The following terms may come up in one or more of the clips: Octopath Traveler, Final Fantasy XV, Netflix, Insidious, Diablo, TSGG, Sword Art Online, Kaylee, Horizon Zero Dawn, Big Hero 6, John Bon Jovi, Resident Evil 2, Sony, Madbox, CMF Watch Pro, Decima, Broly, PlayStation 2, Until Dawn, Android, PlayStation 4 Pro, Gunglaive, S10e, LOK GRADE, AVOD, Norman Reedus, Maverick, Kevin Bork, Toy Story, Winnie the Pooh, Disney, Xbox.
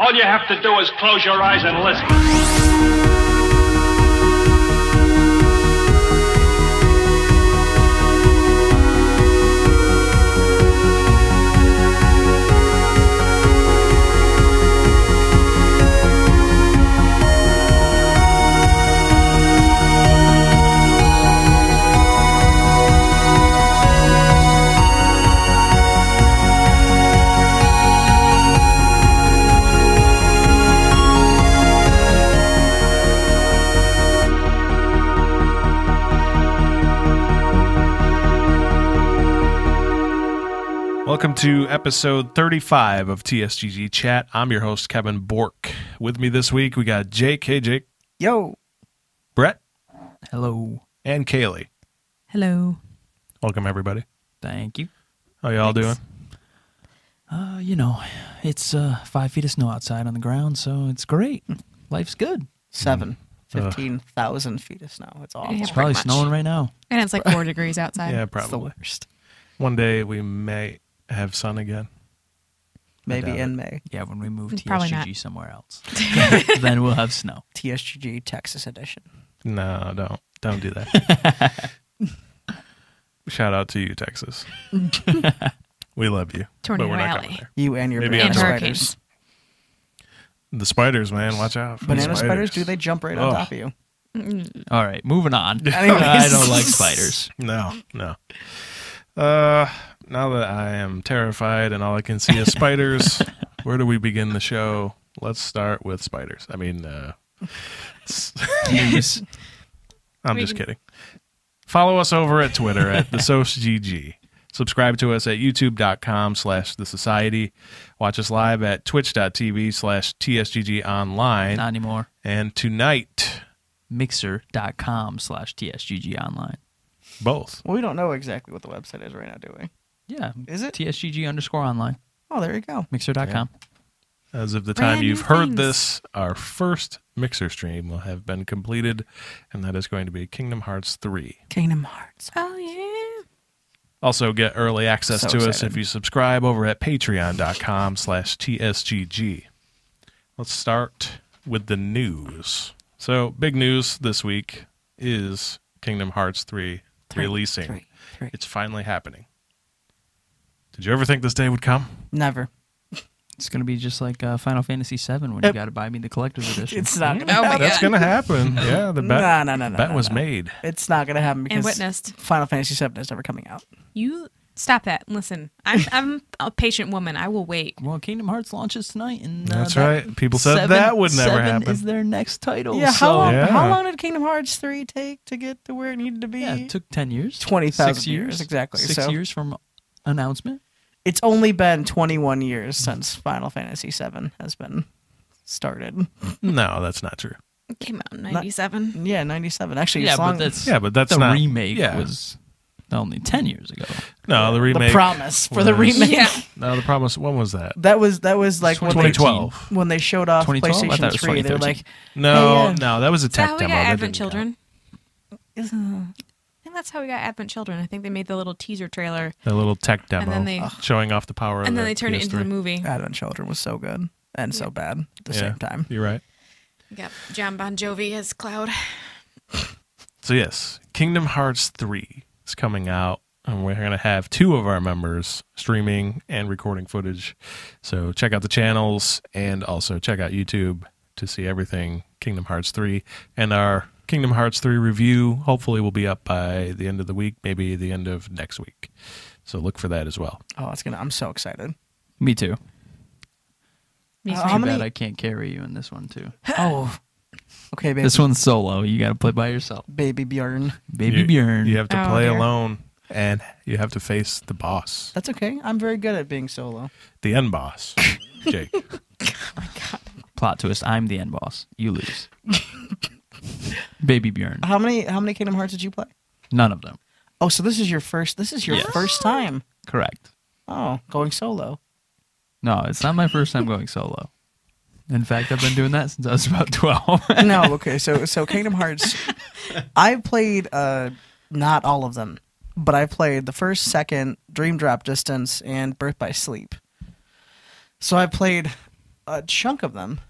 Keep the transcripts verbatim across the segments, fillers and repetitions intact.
All you have to do is close your eyes and listen. Welcome to episode thirty-five of T S G G Chat. I'm your host, Kevin Bork. With me this week, we got Jake. Hey, Jake. Yo. Brett. Hello. And Kaylee. Hello. Welcome, everybody. Thank you. How y'all doing? Uh, you know, it's uh, five feet of snow outside on the ground, so it's great. Life's good. Seven. Mm. fifteen thousand uh, feet of snow. It's awful. Yeah, it's probably snowing right now. And it's like four degrees outside. Yeah, probably. It's the worst. One day we may... have sun again. Maybe in May. Yeah, when we move T S G G somewhere else. Then we'll have snow. T S G G Texas edition. No, don't. Don't do that. Shout out to you, Texas. We love you. Tornado but we're not going there. You and your Maybe banana spiders. The spiders, man. Watch out. Banana spiders. spiders, do they jump right oh. on top of you? All right, moving on. I don't like spiders. No, no. Uh... Now that I am terrified and all I can see is spiders, where do we begin the show? Let's start with spiders. I mean, uh, just, I'm just kidding. Follow us over at Twitter at the G G. Subscribe to us at youtube dot com slash the society. Watch us live at twitch dot t v slash T S G G online. Not anymore. And tonight, mixer dot com slash T S G G online. Both. Well, we don't know exactly what the website is right now, do we? Yeah. Is it? T S G G underscore online. Oh, there you go. Mixer dot com. Yeah. As of the Brand time you've heard things. this, our first Mixer stream will have been completed, and that is going to be Kingdom Hearts three. Kingdom Hearts. Oh, yeah. Also, get early access so to excited. us if you subscribe over at patreon dot com slash T S G G. Let's start with the news. So, big news this week is Kingdom Hearts three, three releasing. Three, three. It's finally happening. Did you ever think this day would come? Never. It's going to be just like uh, Final Fantasy seven when yep. you got to buy me the collector's edition. It's not going to happen. That's going to happen. Yeah, the bet, no, no, no, no, bet no, no, was no. made. It's not going to happen because and witnessed. Final Fantasy seven is never coming out. You stop that. Listen, I'm, I'm a patient woman. I will wait. Well, Kingdom Hearts launches tonight. And, uh, That's that right. People said seven, that would never seven happen. Is their next title. Yeah, so. how, long, yeah. how long did Kingdom Hearts three take to get to where it needed to be? Yeah, it took ten years. twenty thousand years. years. Exactly. Six so. years from announcement. It's only been twenty-one years since Final Fantasy seven has been started. No, that's not true. It came out in ninety-seven. Not, yeah, ninety-seven. Actually, yeah, but that's yeah, but that's the not, remake yeah. was only ten years ago. No, the remake. The promise for was, the remake. Yeah. No, the promise. When was that? That was that was like twenty twelve when they showed off PlayStation three. They were like, no, hey, uh, no, that was a tech demo. Advent Children. That's how we got Advent Children. I think they made the little teaser trailer. The little tech demo and then they, showing off the power of And then they turned P S three. It into the movie. Advent Children was so good and yeah. so bad at the yeah, same time. You're right. You got John Bon Jovi as Cloud. So yes, Kingdom Hearts three is coming out and we're going to have two of our members streaming and recording footage. So check out the channels and also check out YouTube to see everything Kingdom Hearts three and our Kingdom Hearts three review hopefully will be up by the end of the week, maybe the end of next week. So look for that as well. Oh, it's gonna! I'm so excited. Me too. Me too. Uh, too bad many... I can't carry you in this one too. Oh, okay, baby. This one's solo. You got to play by yourself, baby Bjorn. Baby you, Bjorn. You have to oh, play dear. alone, and you have to face the boss. That's okay. I'm very good at being solo. The end boss, Jake. Oh my god! Plot twist: I'm the end boss. You lose. Baby Bjorn. How many how many Kingdom Hearts did you play? None of them. Oh, so this is your first this is your yes. first time. Correct. Oh, going solo. No, it's not my first time going solo. In fact, I've been doing that since I was about twelve. No, okay. So so Kingdom Hearts, I've played uh not all of them, but I played the first, second, Dream Drop Distance, and Birth by Sleep. So I played a chunk of them.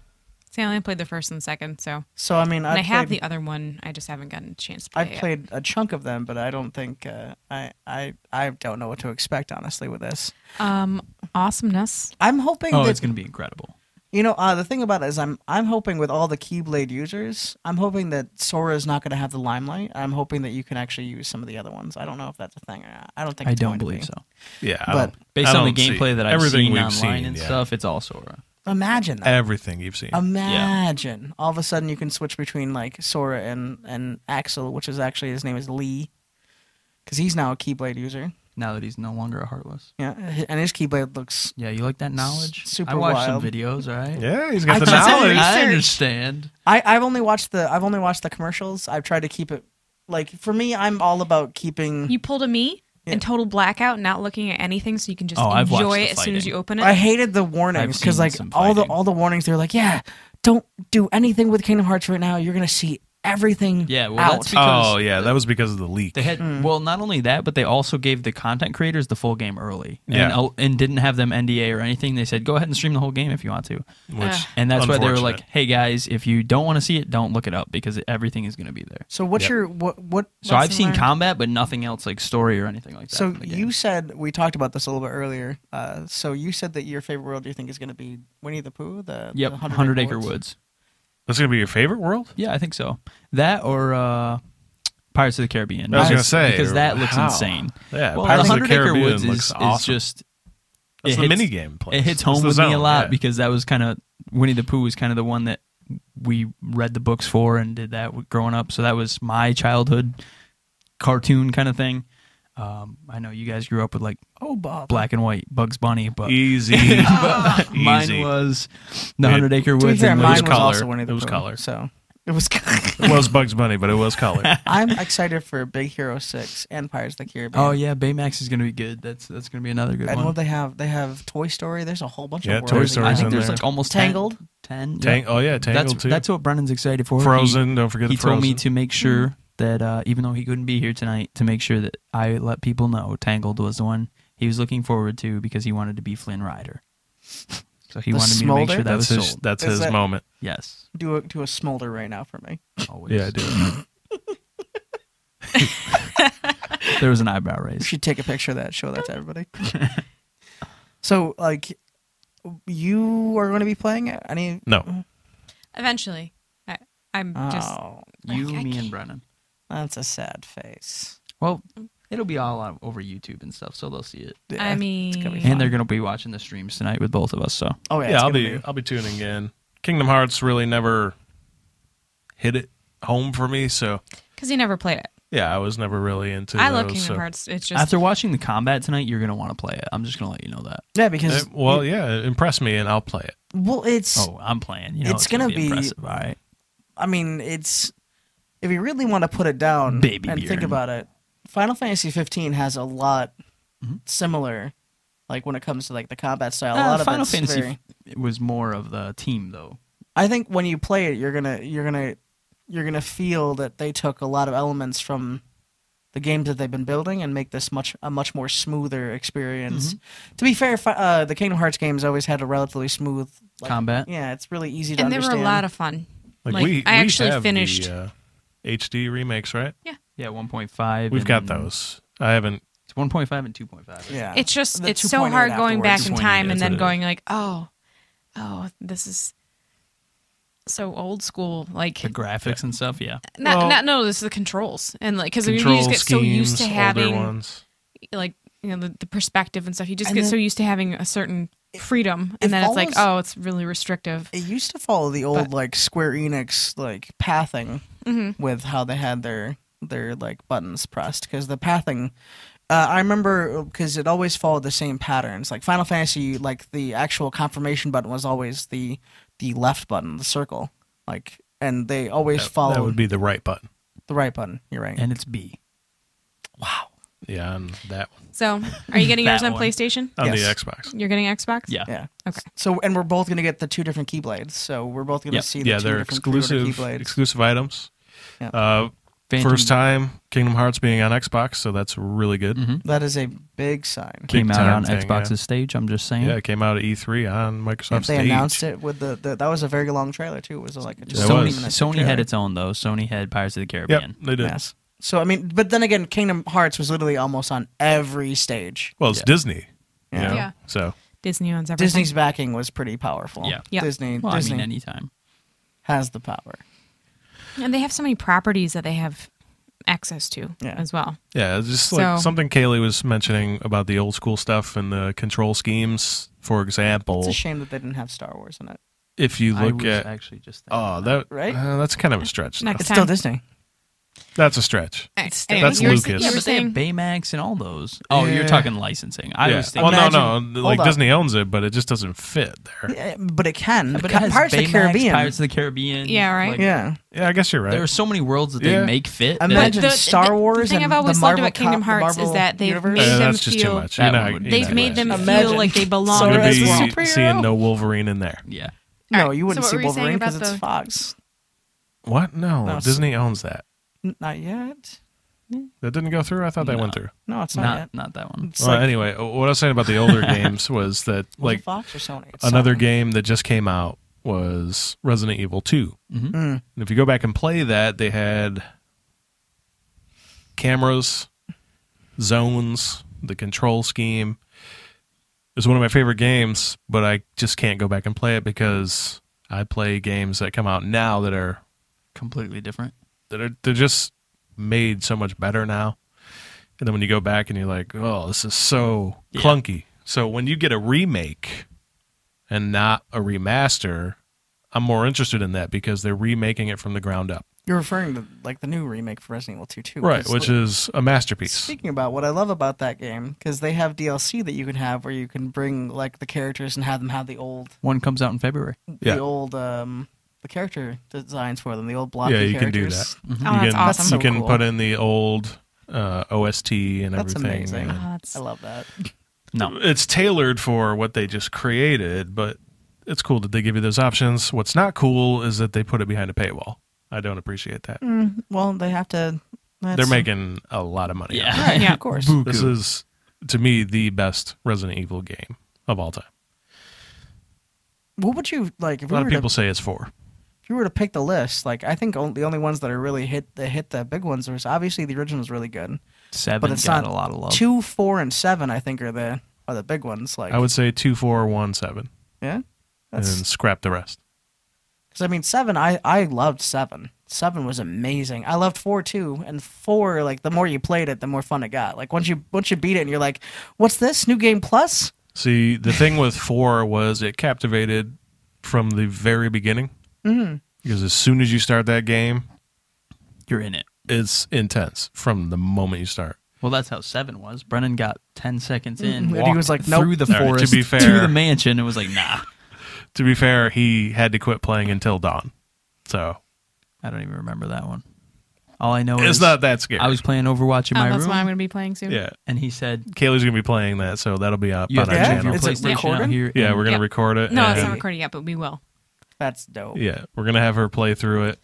See, I only played the first and second, so. So I mean, I, I have the other one. I just haven't gotten a chance to play it. I played a chunk of them, but I don't think uh, I I I don't know what to expect honestly with this. Um, awesomeness. I'm hoping. Oh, that, it's going to be incredible. You know, uh, the thing about it is, I'm I'm hoping with all the Keyblade users, I'm hoping that Sora is not going to have the limelight. I'm hoping that you can actually use some of the other ones. I don't know if that's a thing or not. I don't think. I it's don't believe so. Yeah, I but don't, based I on the gameplay that I've seen online seen, and yeah. stuff, it's all Sora. Imagine that. Everything you've seen. Imagine. Yeah. All of a sudden you can switch between like Sora and, and Axel, which is actually his name is Lee, because he's now a Keyblade user. Now that he's no longer a Heartless. Yeah, and his Keyblade looks. Yeah, you like that knowledge? Super I watched wild. some videos, right? Yeah, he's got I the knowledge. I understand. I, I've only watched the I've only watched the commercials. I've tried to keep it like for me. I'm all about keeping. You pulled a me. Yeah. In total blackout, not looking at anything, so you can just oh, enjoy it as soon as you open it. I hated the warnings because, like, all the all the warnings, they're like, "Yeah, don't do anything with Kingdom Hearts right now. You're gonna see everything." Yeah, well, out. That's because oh yeah, that was because of the leak. They had mm. well, not only that, but they also gave the content creators the full game early, yeah. and, and didn't have them N D A or anything. They said, "Go ahead and stream the whole game if you want to," which and that's why they were like, "Hey guys, if you don't want to see it, don't look it up because everything is gonna be there." So what's yep. your what what? So I've seen learned? combat, but nothing else like story or anything like that. So you said we talked about this a little bit earlier. Uh, so you said that your favorite world you think is gonna be Winnie the Pooh, the yep, the Hundred Acre Woods. That's going to be your favorite world? Yeah, I think so. That or uh, Pirates of the Caribbean. I was going to say. Because that looks how? insane. Yeah, well, Pirates the of the Caribbean Acre Woods looks is, awesome. It's just... It's it the minigame place. It hits home it's with zone, me a lot yeah. because that was kind of... Winnie the Pooh was kind of the one that we read the books for and did that growing up. So that was my childhood cartoon kind of thing. Um, I know you guys grew up with like oh, Bob. black and white Bugs Bunny, but easy. but easy. Mine was the Hundred Acre Woods. And mine was color. also one of the It was program, color, so it was. It was Bugs Bunny, but it was color. I'm excited for Big Hero six and Pirates of the Caribbean. Oh yeah, Baymax is gonna be good. That's that's gonna be another good I one. I know they have they have Toy Story. There's a whole bunch yeah, of Toy Story. I think there's there. like almost Tangled. Ten. ten Tang yeah. Oh yeah, Tangled that's, too. That's what Brennan's excited for. Frozen. He, don't forget. He Frozen. told me to make sure. Mm. That uh, even though he couldn't be here tonight, to make sure that I let people know Tangled was the one he was looking forward to because he wanted to be Flynn Rider. So he the wanted smolder? me to make sure that that's was his, sold. That's Is his that, moment. Yes. Do a, do a smolder right now for me. Always. Yeah, I do. There was an eyebrow raise. We should take a picture of that, show that to everybody. So, like, you are going to be playing it? Any... No. Eventually. I, I'm oh, just... You, like, me, and Brennan. That's a sad face. Well, it'll be all on, over YouTube and stuff, so they'll see it. Yeah, I mean, and they're gonna be watching the streams tonight with both of us. So, oh yeah, yeah I'll be, be I'll be tuning in. Kingdom Hearts really never hit it home for me, so because you never played it. Yeah, I was never really into. I those, love Kingdom so. Hearts. It's just after watching the combat tonight, you're gonna want to play it. I'm just gonna let you know that. Yeah, because it, well, it, yeah, impress me and I'll play it. Well, it's oh, I'm playing. You know, it's, it's gonna, gonna be, be impressive. All right. I mean, it's. If you really want to put it down Baby and beard. think about it, Final Fantasy fifteen has a lot mm-hmm. similar, like when it comes to like the combat style. Uh, a lot Final of Final Fantasy very... it was more of the team, though. I think when you play it, you're gonna you're gonna you're gonna feel that they took a lot of elements from the games that they've been building and make this much a much more smoother experience. Mm-hmm. To be fair, uh, the Kingdom Hearts games always had a relatively smooth like, combat. Yeah, it's really easy to and understand. And they were a lot of fun. Like, like we, I we actually finished. The, uh... H D remakes, right? Yeah. Yeah, one point five. We've got those. I haven't... It's one point five and two point five. Yeah. It's just, it's so hard going back in time and then going like, oh, oh, this is so old school. Like... The graphics and stuff, yeah. Not, not no, this is the controls. And like, because I mean, you just get so used to having, like, you know, the, the perspective and stuff. You just get so used to having a certain... freedom and it then follows, it's like oh it's really restrictive. It used to follow the old but, like Square Enix like pathing mm-hmm. with how they had their their like buttons pressed because the pathing uh, I remember because it always followed the same patterns like Final Fantasy like the actual confirmation button was always the the left button the circle like and they always that, followed that would be the right button the right button you're right and it's B. Wow. Yeah, on that one. So, are you getting yours on one. PlayStation? On yes. the Xbox. You're getting Xbox? Yeah. Yeah. Okay. So, and we're both going to get the two different Keyblades. So, we're both going to yep. see the yeah, two different Keyblades. Yeah, they're exclusive items. Yep. Uh, Phantom First time Kingdom Hearts being on Xbox, so that's really good. Mm-hmm. That is a big sign. Came big out on thing, Xbox's yeah. stage, I'm just saying. Yeah, it came out at E three on Microsoft's and they stage. They announced it with the, the... That was a very long trailer, too. It was like... A, just Sony, was. Sony had its own, though. Sony had Pirates of the Caribbean. Yep, they did. Yes. So, I mean... But then again, Kingdom Hearts was literally almost on every stage. Well, it's yeah. Disney. Yeah. You know? yeah. So... Disney owns everything. Disney's backing was pretty powerful. Yeah. Yep. Disney, well, Disney I mean, anytime. Has the power. And they have so many properties that they have access to yeah. as well. Yeah, it's just like so, something Kaylee was mentioning about the old school stuff and the control schemes, for example. It's a shame that they didn't have Star Wars in it. If you look I at... actually just oh, that, right? Uh, that's kind of a stretch. Not still Disney. That's a stretch. That's Lucas. Yeah, but they have Baymax and all those. Oh, yeah. You're talking licensing. I yeah. was thinking. Well, Imagine, no, no. Like on. Disney owns it, but it just doesn't fit there. Yeah, but it can. But it has Pirates of the Caribbean. Pirates of the Caribbean. Yeah, right. Like, yeah. Yeah, I guess you're right. There are so many worlds that yeah. they make fit. Imagine the, Star Wars. The, the thing and I've always loved about Kingdom Hearts the is that they've universe? made uh, them that's just feel. Too much. That that not, they've made them feel like they belong. As a Seeing no Wolverine in there. Yeah. No, you wouldn't see Wolverine because it's Fox. What? No, Disney owns that. Not yet. That didn't go through? I thought that no. went through. No, it's not Not, yet. not that one. It's well, like... anyway, what I was saying about the older games was that was like Fox or Sony? another Sony. game that just came out was Resident Evil two. Mm-hmm. mm. And if you go back and play that, they had cameras, zones, the control scheme. It's one of my favorite games, but I just can't go back and play it because I play games that come out now that are completely different. They're, they're just made so much better now. And then when you go back and you're like, oh, this is so yeah. clunky. So when you get a remake and not a remaster, I'm more interested in that because they're remaking it from the ground up. You're referring to like the new remake for Resident Evil two, too. Right, which is a masterpiece. Speaking about what I love about that game, because they have D L C that you can have where you can bring like the characters and have them have the old... One comes out in February. The yeah. old... um The character designs for them, the old blocky characters. Yeah, you characters. can do that. Mm-hmm. Oh, that's you can, awesome. So you can cool. put in the old uh, O S T and that's everything. Amazing. And oh, that's amazing. I love that. No, it's tailored for what they just created, but it's cool that they give you those options. What's not cool is that they put it behind a paywall. I don't appreciate that. Mm, well, they have to... That's... They're making a lot of money. Yeah, yeah. yeah of course. Buku. This is, to me, the best Resident Evil game of all time. What would you... like? If a lot we of people to... say it's four. If you were to pick the list, like I think only, the only ones that are really hit that hit the big ones was obviously the original is really good. Seven, but it's got not a lot of love. Two, four, and seven, I think are the are the big ones. Like I would say two, four, one, seven. Yeah, that's... and scrap the rest. Because I mean, seven, I I loved seven. Seven was amazing. I loved four too, and four like the more you played it, the more fun it got. Like once you once you beat it, and you're like, what's this new game plus? See, the thing with four was it captivated from the very beginning. Mm-hmm. Because as soon as you start that game, you're in it. It's intense from the moment you start. Well, that's how seven was. Brennan got ten seconds in, mm-hmm. and he was like nope. through the forest to, be fair, to the mansion, and was like, nah. To be fair, he had to quit playing Until Dawn. So I don't even remember that one. All I know it's is it's not that scary. I was playing Overwatch in oh, my that's room. That's why I'm going to be playing soon. Yeah, and he said Kaylee's going to be playing that, so that'll be up you on our yeah? channel. It's PlayStation recording? Out here. Yeah, we're going to yep. record it. No, it's not recorded yet, but we will. That's dope. Yeah, we're going to have her play through it.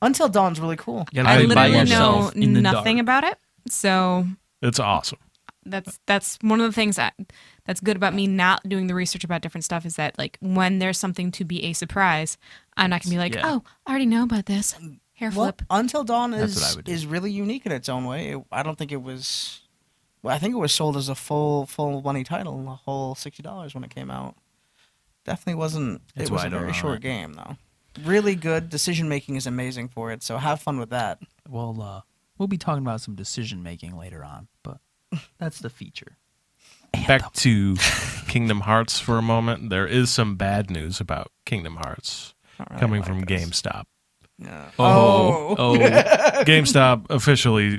Until Dawn's really cool. I literally know nothing about it, so... It's awesome. That's that's one of the things that that's good about me not doing the research about different stuff is that like when there's something to be a surprise, I'm not going to be like, yeah. oh, I already know about this. Hair flip. Well, Until Dawn is is really unique in its own way. It, I don't think it was... Well, I think it was sold as a full full money title, a whole sixty dollars when it came out. Definitely wasn't. That's it was a very short it. game, though. Really good decision making is amazing for it. So have fun with that. Well, uh, we'll be talking about some decision making later on, but that's the feature. Anthem. Back to Kingdom Hearts for a moment. There is some bad news about Kingdom Hearts really coming like from this. GameStop. No. Oh, oh. GameStop officially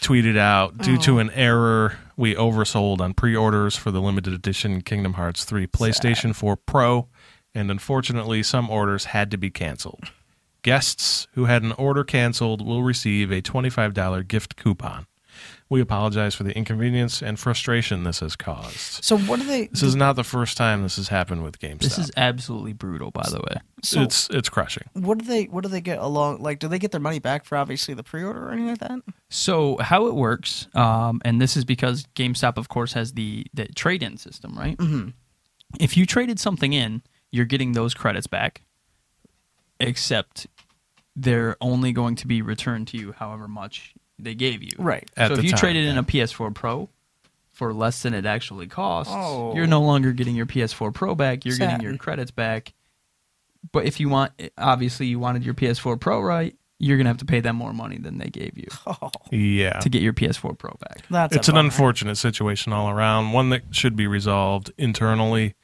tweeted out, due oh. to an error, we oversold on pre-orders for the limited edition Kingdom Hearts three PlayStation Sad. four Pro, and unfortunately some orders had to be canceled. Guests who had an order canceled will receive a twenty-five dollar gift coupon. We apologize for the inconvenience and frustration this has caused. So what are they? This is not the first time this has happened with GameStop. This is absolutely brutal, by the way. So it's it's crushing. What do they? What do they get along? Like, do they get their money back for obviously the pre-order or anything like that? So how it works, um, and this is because GameStop, of course, has the the trade-in system, right? Mm-hmm. If you traded something in, you're getting those credits back, except they're only going to be returned to you however much they gave you. Right. At so if you time, traded yeah. in a P S four Pro for less than it actually costs, oh. you're no longer getting your P S four Pro back. You're Sad. getting your credits back. But if you want, obviously you wanted your P S four Pro, right? You're going to have to pay them more money than they gave you oh. yeah. to get your P S four Pro back. That's it's an unfortunate situation all around, one that should be resolved internally.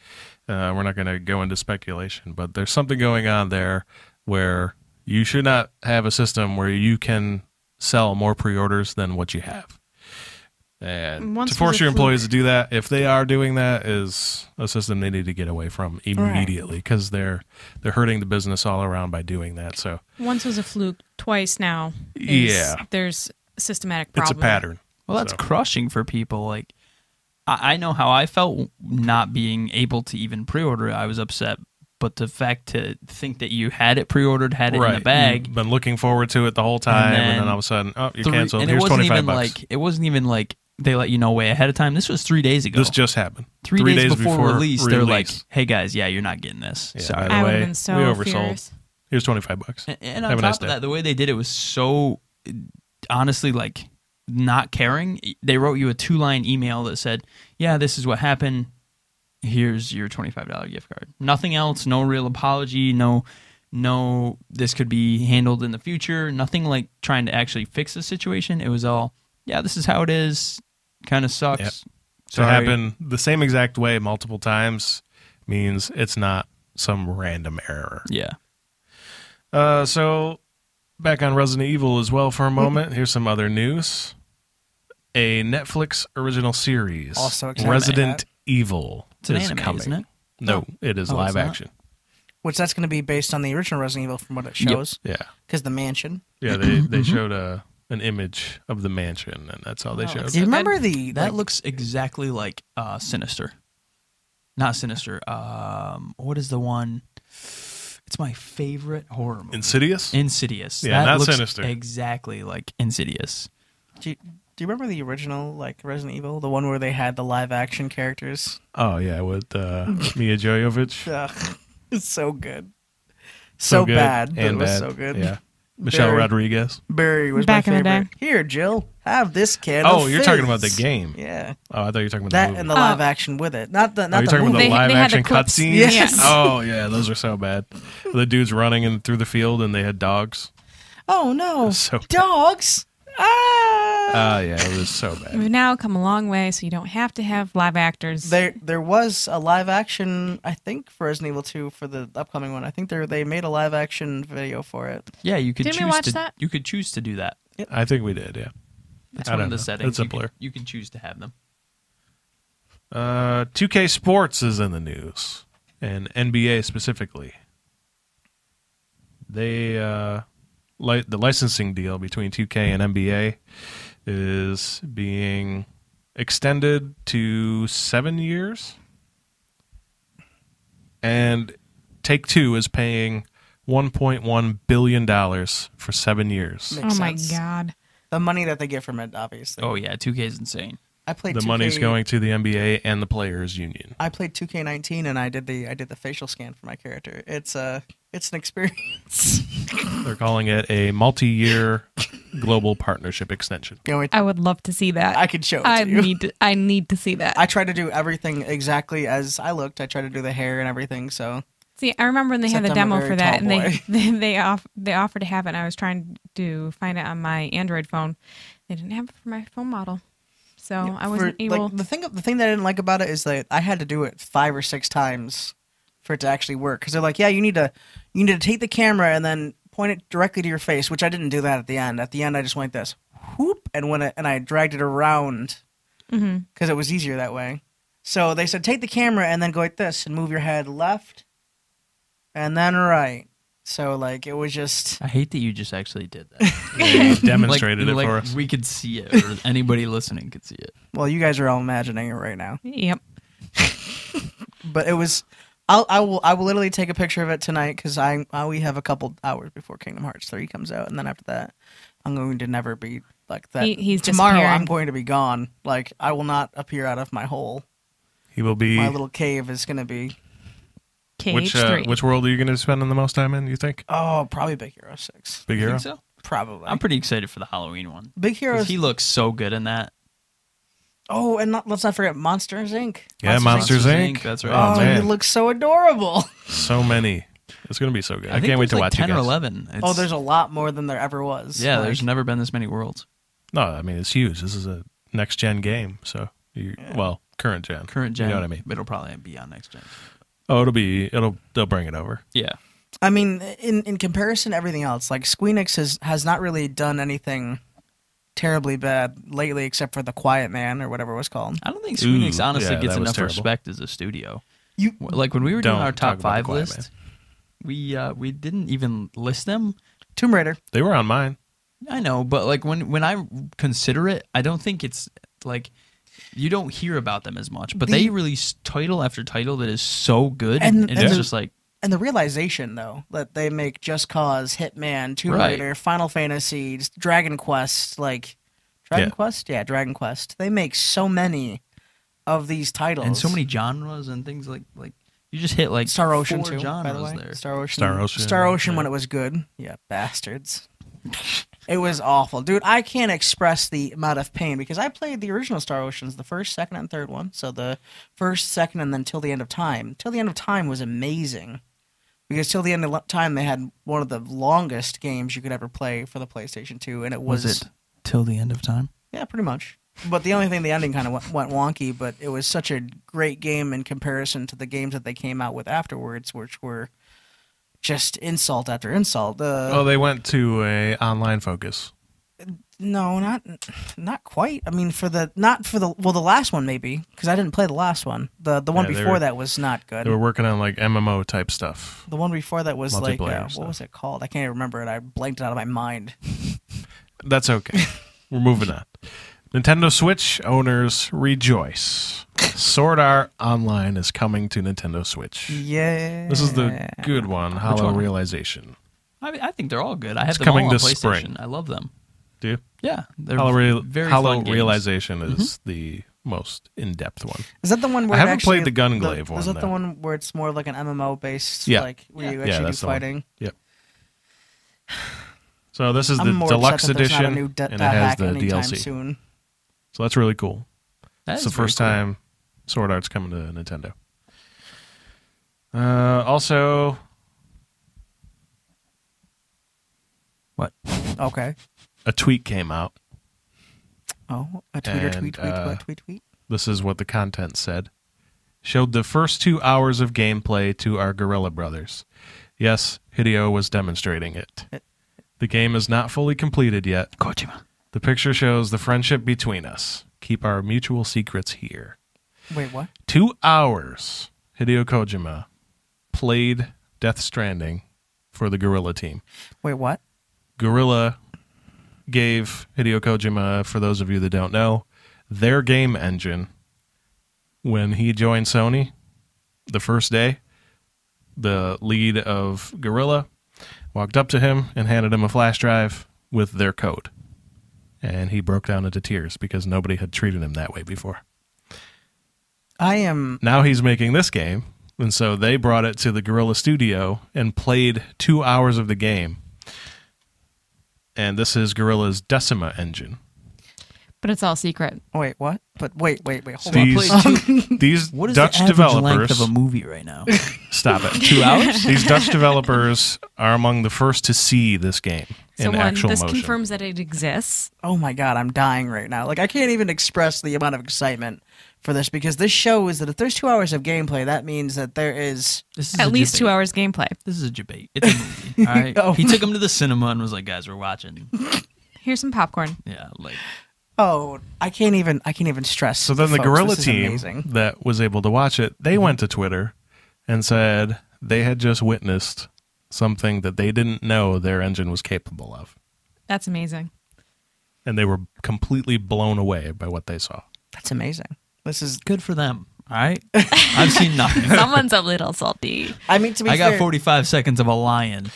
Uh, we're not going to go into speculation, but there's something going on there where you should not have a system where you can sell more pre-orders than what you have. And Once to force your employees to do that, if they are doing that, is a system they need to get away from immediately because right. they're they're hurting the business all around by doing that. So once was a fluke, twice now. Is, yeah, there's a systematic problem. It's a pattern. Well, that's so. crushing for people. Like I, I know how I felt not being able to even pre-order. I was upset. But the fact to think that you had it pre-ordered, had it right. in the bag, you've been looking forward to it the whole time, and then, and then all of a sudden, oh, you're three, canceled. And Here's twenty five bucks. Like, it wasn't even like they let you know way ahead of time. This was three days ago. This just happened. Three, three days, days before, before release, release, they're like, "Hey guys, yeah, you're not getting this. Yeah, Sorry, by the way, been so we oversold. Fierce. Here's twenty five bucks. And, and on Have top nice of day. that, the way they did it was so honestly like not caring. They wrote you a two line email that said, "Yeah, this is what happened. Here's your twenty-five dollar gift card." Nothing else, no real apology, no, no, this could be handled in the future, nothing like trying to actually fix the situation. It was all, yeah, this is how it is, kind of sucks. Yep. So it happened the same exact way multiple times means it's not some random error. Yeah. Uh, so back on Resident Evil as well for a moment, here's some other news. A Netflix original series, also Resident Evil. It's an anime, coming. isn't it? No, it is oh, live action. Which that's going to be based on the original Resident Evil from what it shows. Yep. Yeah. Because the mansion. Yeah, they, they showed a, an image of the mansion, and that's all they oh, showed. You remember that, the... That like, looks exactly like uh, Sinister. Not Sinister. Um, what is the one... It's my favorite horror movie. Insidious? Insidious. Yeah, that not looks Sinister. exactly like Insidious. Do you, Do you remember the original, like, Resident Evil? The one where they had the live-action characters? Oh, yeah, with uh, Mia Jovovich. Ugh, it's so good. So, so good bad, but it was bad. so good. Yeah. Michelle Barry, Rodriguez. Barry was Back my favorite. In the day. Here, Jill, have this kid. Oh, you're fizz. talking about the game. Yeah. Oh, I thought you were talking about that the movie. and the live-action with it. Not the, not oh, the movie. You're talking movie. about the live-action cutscenes? Yes. Oh, yeah, those are so bad. The dudes running in through the field, and they had dogs. Oh, no. So dogs? Ah, uh, yeah, it was so bad. We've now come a long way, so you don't have to have live actors. There, there was a live action, I think, for Resident Evil two for the upcoming one. I think they they made a live action video for it. Yeah, you could. Didn't choose we watch to, that? You could choose to do that. Yep. I think we did. Yeah, that's I one of the know. settings. It's simpler. You can choose to have them. Uh, two K Sports is in the news, and N B A specifically. They. Uh, The licensing deal between two K and N B A is being extended to seven years. And Take-Two is paying one point one billion dollars for seven years. Makes oh, sense. my God. The money that they get from it, obviously. Oh, yeah. two K is insane. I played the two K, money's going to the N B A and the Players Union. I played two K nineteen and I did the I did the facial scan for my character. It's a it's an experience. They're calling it a multi-year global partnership extension. I would love to see that. I could show it I to you. Need to, I need to see that. I tried to do everything exactly as I looked. I tried to do the hair and everything. So see, I remember when they Except had the demo for that, and boy. they they off they offered to have it. And I was trying to find it on my Android phone. They didn't have it for my phone model. So yeah, I wasn't for, able. Like, the thing, the thing that I didn't like about it is that I had to do it five or six times for it to actually work. Because they're like, yeah, you need to, you need to take the camera and then point it directly to your face. Which I didn't do that at the end. At the end, I just went this, whoop, and when it, and I dragged it around because mm-hmm. it was easier that way. So they said, take the camera and then go like this and move your head left and then right. So like it was just. I hate that you just actually did that. Yeah, you demonstrated like, it like for us. We could see it, or anybody listening could see it. Well, you guys are all imagining it right now. Yep. But it was. I'll, I will. I will literally take a picture of it tonight because I, I we have a couple hours before Kingdom Hearts three comes out, and then after that, I'm going to never be like that. He, he's tomorrow. I'm going to be gone. Like I will not appear out of my hole. He will be. My little cave is going to be. Which, uh, which world are you going to spend the most time in, you think? Oh, probably Big Hero six. Big Hero? You think so? Probably. I'm pretty excited for the Halloween one. Big Hero. He looks so good in that. Oh, and not, let's not forget Monsters, Incorporated. Yeah, Monsters, Monsters Incorporated. Incorporated. That's right. Oh, man. He looks so adorable. So many. It's going to be so good. I, I can't wait to like watch it. ten or eleven. It's... Oh, there's a lot more than there ever was. Yeah, like... there's never been this many worlds. No, I mean, it's huge. This is a next-gen game, so, you, yeah. well, current-gen. Current-gen. You know what I mean? But it'll probably be on next-gen. Oh, it'll be, it'll, they'll bring it over. Yeah. I mean, in, in comparison to everything else, like, Squeenix has, has not really done anything terribly bad lately except for The Quiet Man or whatever it was called. I don't think Squeenix Ooh, honestly yeah, gets enough terrible. respect as a studio. You Like, when we were doing our top five list, we, uh, we didn't even list them. Tomb Raider. They were on mine. I know, but, like, when, when I consider it, I don't think it's, like... You don't hear about them as much, but the, they release title after title that is so good, and, and, and it's the, just like... And the realization, though, that they make Just Cause, Hitman, Tomb right. Raider, Final Fantasy, Dragon Quest, like... Dragon yeah. Quest? Yeah, Dragon Quest. They make so many of these titles. And so many genres and things like... like you just hit, like, Star Ocean four too, genres by the way. there. Star Ocean. Star Ocean, Star Ocean yeah. when it was good. Yeah, bastards. It was awful. Dude, I can't express the amount of pain because I played the original Star Oceans, the first, second, and third one. So the first, second, and then Till the End of Time. Till the End of Time was amazing because Till the End of Time they had one of the longest games you could ever play for the PlayStation two. And it was... Was it Till the End of Time? Yeah, pretty much. But the only thing, the ending kind of went wonky, but it was such a great game in comparison to the games that they came out with afterwards, which were... Just insult after insult. Uh, oh, they went to a online focus. No, not not quite. I mean, for the not for the well, the last one maybe because I didn't play the last one. The the one yeah, before were, that was not good. They were working on like M M O type stuff. The one before that was like uh, what was it called? I can't even remember it. I blanked it out of my mind. That's okay. We're moving on. Nintendo Switch owners rejoice. Sword Art Online is coming to Nintendo Switch. Yeah. This is the good one, Hollow Realization. I mean, I think they're all good. I have it's them coming all on this PlayStation. Spring. I love them. Do you? Yeah. Hollow, Re very Hollow Realization is mm-hmm. the most in-depth one. Is that the one where I haven't actually, played the Gunglaive the, one. Is that though. the one where it's more like an M M O based yeah. like where yeah. you actually yeah, do fighting? Yep. So this is the deluxe edition and it has the D L C soon. So that's really cool. That it's the first cool. time Sword Art's coming to Nintendo. Uh, also... What? Okay. A tweet came out. Oh, a tweet, and, tweet, tweet, uh, tweet, tweet. This is what the content said. Showed the first two hours of gameplay to our Guerrilla brothers. Yes, Hideo was demonstrating it. it. The game is not fully completed yet. Kojima. The picture shows the friendship between us. Keep our mutual secrets here. Wait, what? Two hours, Hideo Kojima played Death Stranding for the Guerrilla team. Wait, what? Guerrilla gave Hideo Kojima, for those of you that don't know, their game engine. When he joined Sony the first day, the lead of Guerrilla walked up to him and handed him a flash drive with their code. And he broke down into tears because nobody had treated him that way before. I am... Now he's making this game, and so they brought it to the Guerrilla Studio and played two hours of the game. And this is Guerrilla's Decima engine. But it's all secret. Wait, what? But wait, wait, wait, hold these, on. Please. These what is Dutch the average developers... length of a movie right now? Stop it. Two hours? These Dutch developers are among the first to see this game. So one, this motion. confirms that it exists. Oh my god, I'm dying right now. Like, I can't even express the amount of excitement for this, because this shows that if there's two hours of gameplay, that means that there is... This is at least debate. two hours gameplay. This is a debate. It's a movie, all right? Oh. He took him to the cinema and was like, guys, we're watching. Here's some popcorn. Yeah, like... Oh, I can't even, I can't even stress. So then the folks, Guerrilla team amazing. that was able to watch it, they mm-hmm. went to Twitter and said they had just witnessed something that they didn't know their engine was capable of. That's amazing. And they were completely blown away by what they saw. That's amazing. This is good for them. All right. I've seen nothing. Someone's a little salty. I mean, to be I fair, got forty-five seconds of a lion.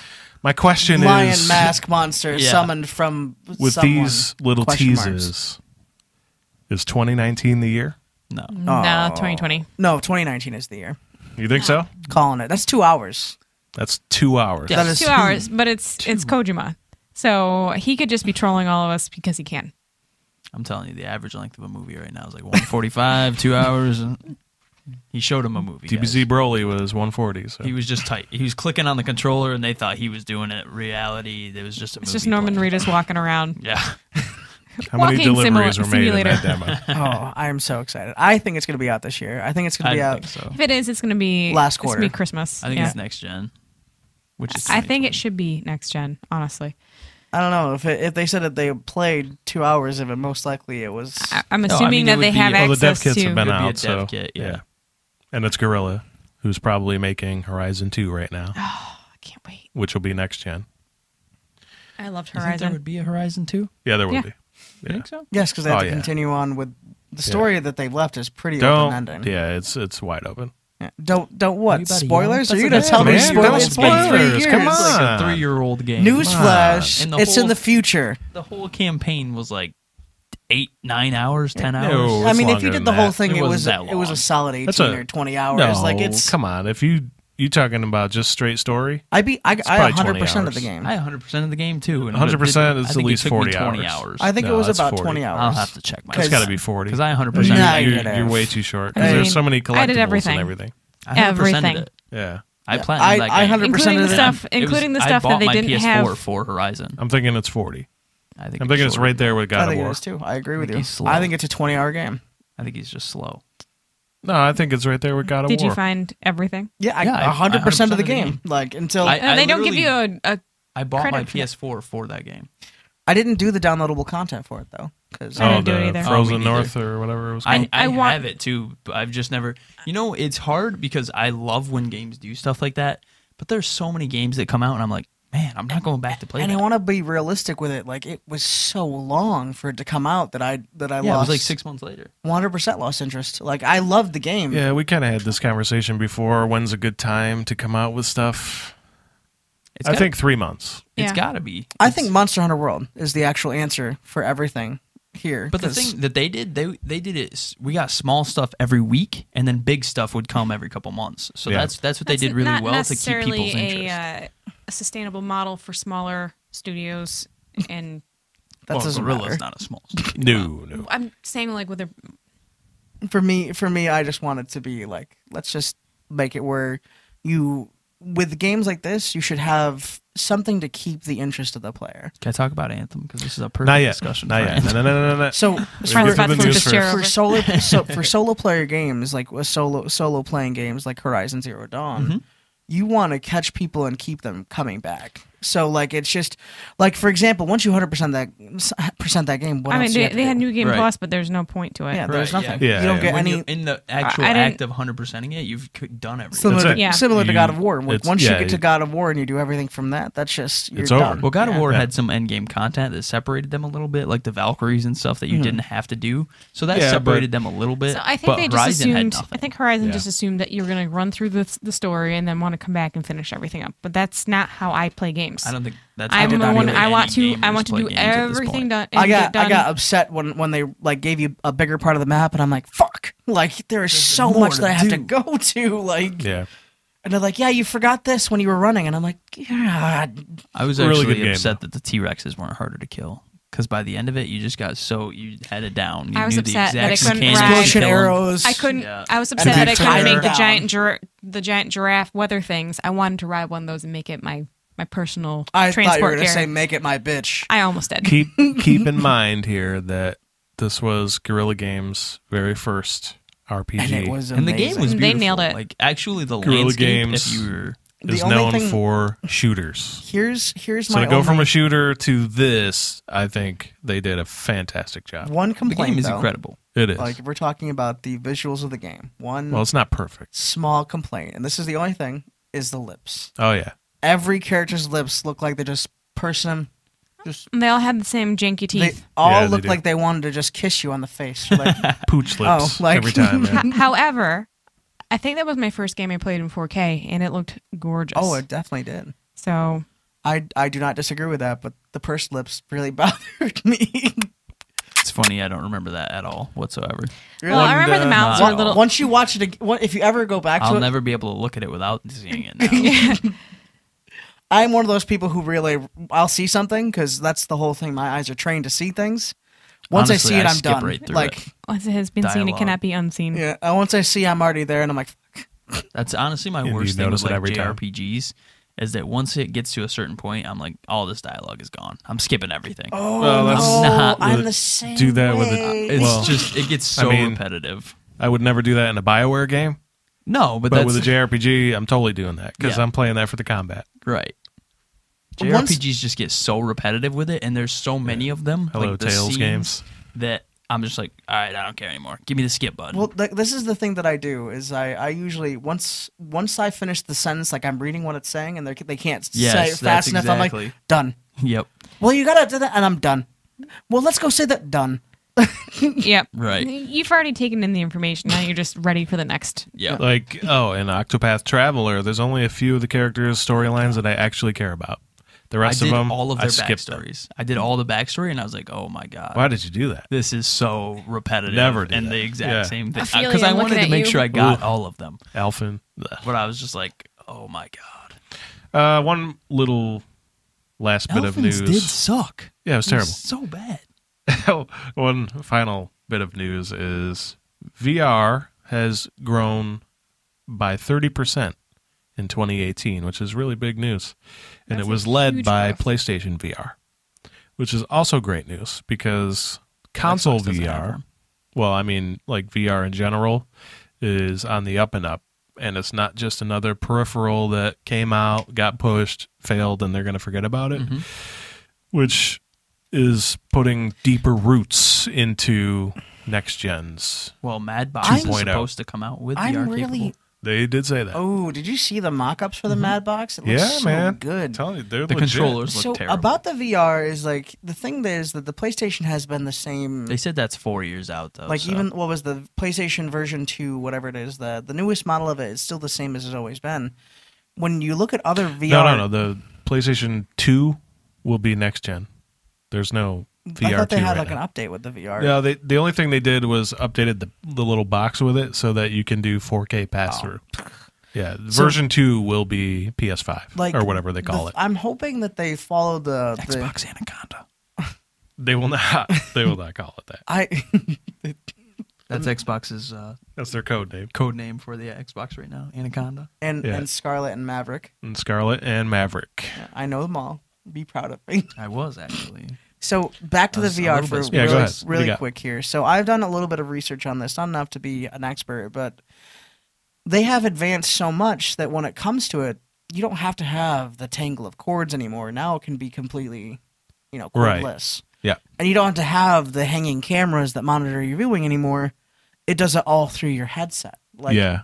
My question lion is... Lion mask monster yeah. summoned from With someone, these little teases, marks. Is twenty nineteen the year? No. No, oh. twenty twenty. No, twenty nineteen is the year. You think no. so? Calling it. That's two hours. That's two hours. Yes. That is two, two hours, but it's two. it's Kojima. So he could just be trolling all of us because he can. I'm telling you, the average length of a movie right now is like one forty-five, two hours. And he showed him a movie. D B Z Broly was one forty. So. He was just tight. He was clicking on the controller, and they thought he was doing it. Reality, there was just a it's movie. It's just Norman Reedus walking around. Yeah. How Walking many deliveries were made in that demo? Oh, I am so excited. I think it's going to be out this year. I think it's going to be I out. So. If it is, it's going to be last quarter. It's going to be Christmas. I think yeah. it's next gen. Which is I think it should be next gen, honestly. I don't know. If it, if they said that they played two hours of it, most likely it was... I, I'm assuming no, I mean, that they be, have well, access to... Well, the dev kits to, have been out, be dev so... Kit, yeah. yeah. And it's Guerrilla, who's probably making Horizon two right now. Oh, I can't wait. Which will be next gen. I loved Horizon. You think there would be a Horizon two? Yeah, there will yeah. be. Yeah. You think so? Yes, because they have oh, to yeah. continue on with the story yeah. that they've left is pretty open-ended. Yeah, it's it's wide open. Yeah. Don't don't what spoilers? Are you gonna tell me spoilers? It's been three years. Come on, it's like a three-year-old game. Newsflash! It's in the future. The whole campaign was like eight, nine hours, ten yeah. hours. No, I mean, if you did the whole thing, it, it was it was a solid eighteen a, or twenty hours. No, like it's come on. If you you talking about just straight story, I be I I hundred percent of the game. I hundred percent of the game too. One hundred percent is at least forty hours. I think it was about twenty hours. I'll have to check my. It's got to be forty because I hundred percent. You're way too short because there's so many collectibles and everything. I everything. It. Yeah. I planned I, that I one hundred percent including the stuff, including was, the stuff that they didn't P S four have for Horizon. I'm thinking it's forty. I think I'm thinking it's, it's right there with God of War. I think it is too. I agree I with you. I think it's a twenty-hour game. I think he's just slow. No, I think it's right there with God of War. Did you find everything? Yeah, I, yeah one hundred percent, one hundred percent of the game. Of the game. Like until I, I and they don't give you a, a I bought my P S four for that game. I didn't do the downloadable content for it though. Cause oh, I didn't do it either. Frozen oh, North either. Or whatever it was called. I, I, I want... have it too, but I've just never... You know, it's hard because I love when games do stuff like that, but there's so many games that come out and I'm like, man, I'm not going back to play and that. And I want to be realistic with it. Like, it was so long for it to come out that I that I yeah, lost... Yeah, it was like six months later. one hundred percent lost interest. Like, I loved the game. Yeah, we kind of had this conversation before. When's a good time to come out with stuff? It's I gotta, think three months. Yeah. It's got to be. It's, I think Monster Hunter World is the actual answer for everything. Here, but cause... the thing that they did, they they did it. We got small stuff every week, and then big stuff would come every couple months. So yeah. that's that's what that's they did really well to keep people's interest. A, uh, a sustainable model for smaller studios, and that well, doesn't Guerrilla matter. Is not a small studio. No, no. I'm saying like with a. For me, for me, I just want it to be like let's just make it where you with games like this, you should have. Something to keep the interest of the player. Can I talk about Anthem? Because this is a perfect Not yet. Discussion. Not yet. No, no, no, no, no. So, so for, for, solo, so, for solo player games, like solo solo playing games like Horizon Zero Dawn, mm-hmm. you want to catch people and keep them coming back. So, like, it's just, like, for example, once you one hundred percent that, percent that game, what I mean, they, they had New Game right. Plus, but there's no point to it. Yeah, there's right, nothing. Yeah. Yeah, you don't yeah. get when any... In the actual I, I act of one hundred percenting it, you've done everything. Similar, to, yeah. similar you, to God of War. Once yeah, you get to God of War and you do everything from that, that's just, you're it's done. Over. Well, God yeah. of War yeah. had some endgame content that separated them a little bit, like the Valkyries and stuff that you mm-hmm. didn't have to do. So that yeah, separated but, them a little bit. So I think but they just Horizon assumed, I think Horizon yeah. just assumed that you were going to run through the, the story and then want to come back and finish everything up. But that's not how I play games. I don't think that's. I'm the one. I want to. I want to do everything done. I got. Done. I got upset when when they like gave you a bigger part of the map, and I'm like, fuck! Like there is There's so much that I have do. to go to. Like yeah. And they're like, yeah, you forgot this when you were running, and I'm like, yeah. I was actually really upset game, that the T-Rexes weren't harder to kill because by the end of it, you just got so you had it down. You I was knew upset the exact that I couldn't explosion arrows. I couldn't. Yeah. I was upset that I couldn't make the giant gir the giant giraffe weather things. I wanted to ride one of those and make it my. My personal I transport thought you were going to say, make it my bitch. I almost did. Keep keep in mind here that this was Guerrilla Games' very first R P G. And, it was and the game was beautiful. They nailed it. Like, actually, the Guerrilla Games if you were, is known thing, for shooters. Here's, here's so my So to go only, from a shooter to this, I think they did a fantastic job. One complaint, the game is though, incredible. It is. Like, if we're talking about the visuals of the game. One well, it's not perfect. Small complaint, and this is the only thing, is the lips. Oh, yeah. every character's lips looked like they just pursed them. Just, they all had the same janky teeth. They all yeah, looked they like they wanted to just kiss you on the face. Like, pooch lips oh, like, every time. Yeah. However, I think that was my first game I played in four K, and it looked gorgeous. Oh, it definitely did. So I, I do not disagree with that, but the pursed lips really bothered me. It's funny, I don't remember that at all whatsoever. Really? Well, I remember the mouths were a little... Once you watch it, if you ever go back to it... I'll never be able to look at it without seeing it now. Yeah. I'm one of those people who really, I'll see something because that's the whole thing. My eyes are trained to see things. Once Honestly, I see it, I'm I skip done. Right like it. Once it has been Dialogue. seen, it cannot be unseen. Yeah. Once I see, I'm already there, and I'm like, fuck. That's honestly my and worst thing with like J R P Gs time. Is that once it gets to a certain point, I'm like, all this dialogue is gone. I'm skipping everything. Oh, well, that's I'm not. I'm the same. Do that way. with it. It's well, just it gets so I mean, repetitive. I would never do that in a BioWare game. No, but, but that's, with a J R P G, I'm totally doing that because yeah. I'm playing that for the combat. Right. J R P Gs Once, just get so repetitive with it, and there's so many yeah. of them. Hello, like the Tales games. That I'm just like, all right, I don't care anymore. Give me the skip button. Well, th this is the thing that I do is I, I usually once once I finish the sentence, like I'm reading what it's saying, and they they can't yes, say it fast enough. Exactly. I'm like, done. Yep. Well, you gotta do that, and I'm done. Well, let's go say that. Done. Yep. Right. You've already taken in the information. Now you're just ready for the next. Yeah. Like, oh, in Octopath Traveler, there's only a few of the characters' storylines that I actually care about. The rest I of did them, all of their I skipped backstories. Them. I did all the backstory, and I was like, "Oh my god, why did you do that? This is so repetitive." Never did and that. the exact yeah. same thing because I, I wanted to make you. sure I got Ooh. all of them. Alfin, but I was just like, "Oh my god." Uh, one little last Elfins bit of news did suck. Yeah, it was terrible. It was so bad. One final bit of news is V R has grown by thirty percent in twenty eighteen, which is really big news. And That's it was led by growth. PlayStation V R, which is also great news because console V R, well, I mean, like V R in general, is on the up and up. And it's not just another peripheral that came out, got pushed, failed, and they're going to forget about it, mm-hmm. which... is putting deeper roots into next gens. Well, Madbox is supposed to come out with V R really... capable. They did say that. Oh, did you see the mock-ups for the mm-hmm. Madbox? It looks yeah, so man. good. Tell you, they're the legit. controllers look so terrible. About the V R is like the thing is that the PlayStation has been the same. They said that's four years out though. Like so. even what was the PlayStation version two, whatever it is, the the newest model of it is still the same as it's always been. When you look at other V R, no, no, no, the PlayStation two will be next gen. There's no V R. I thought they had right like now. an update with the V R. No, they, the only thing they did was updated the, the little box with it so that you can do four K pass through. Oh. Yeah, so, version two will be P S five like or whatever they call the, it. I'm hoping that they follow the Xbox the... Anaconda. They will not. They will not call it that. I. That's Xbox's. Uh, That's their code name. Code name for the Xbox right now, Anaconda, and yeah. and Scarlet and Maverick. And Scarlet and Maverick. Yeah, I know them all. Be proud of me. I was actually. So back to the V R for yeah, really, really quick here. So I've done a little bit of research on this, not enough to be an expert, but they have advanced so much that when it comes to it, you don't have to have the tangle of cords anymore. Now it can be completely, you know, cordless. Right. Yeah. And you don't have to have the hanging cameras that monitor your viewing anymore. It does it all through your headset. Like yeah.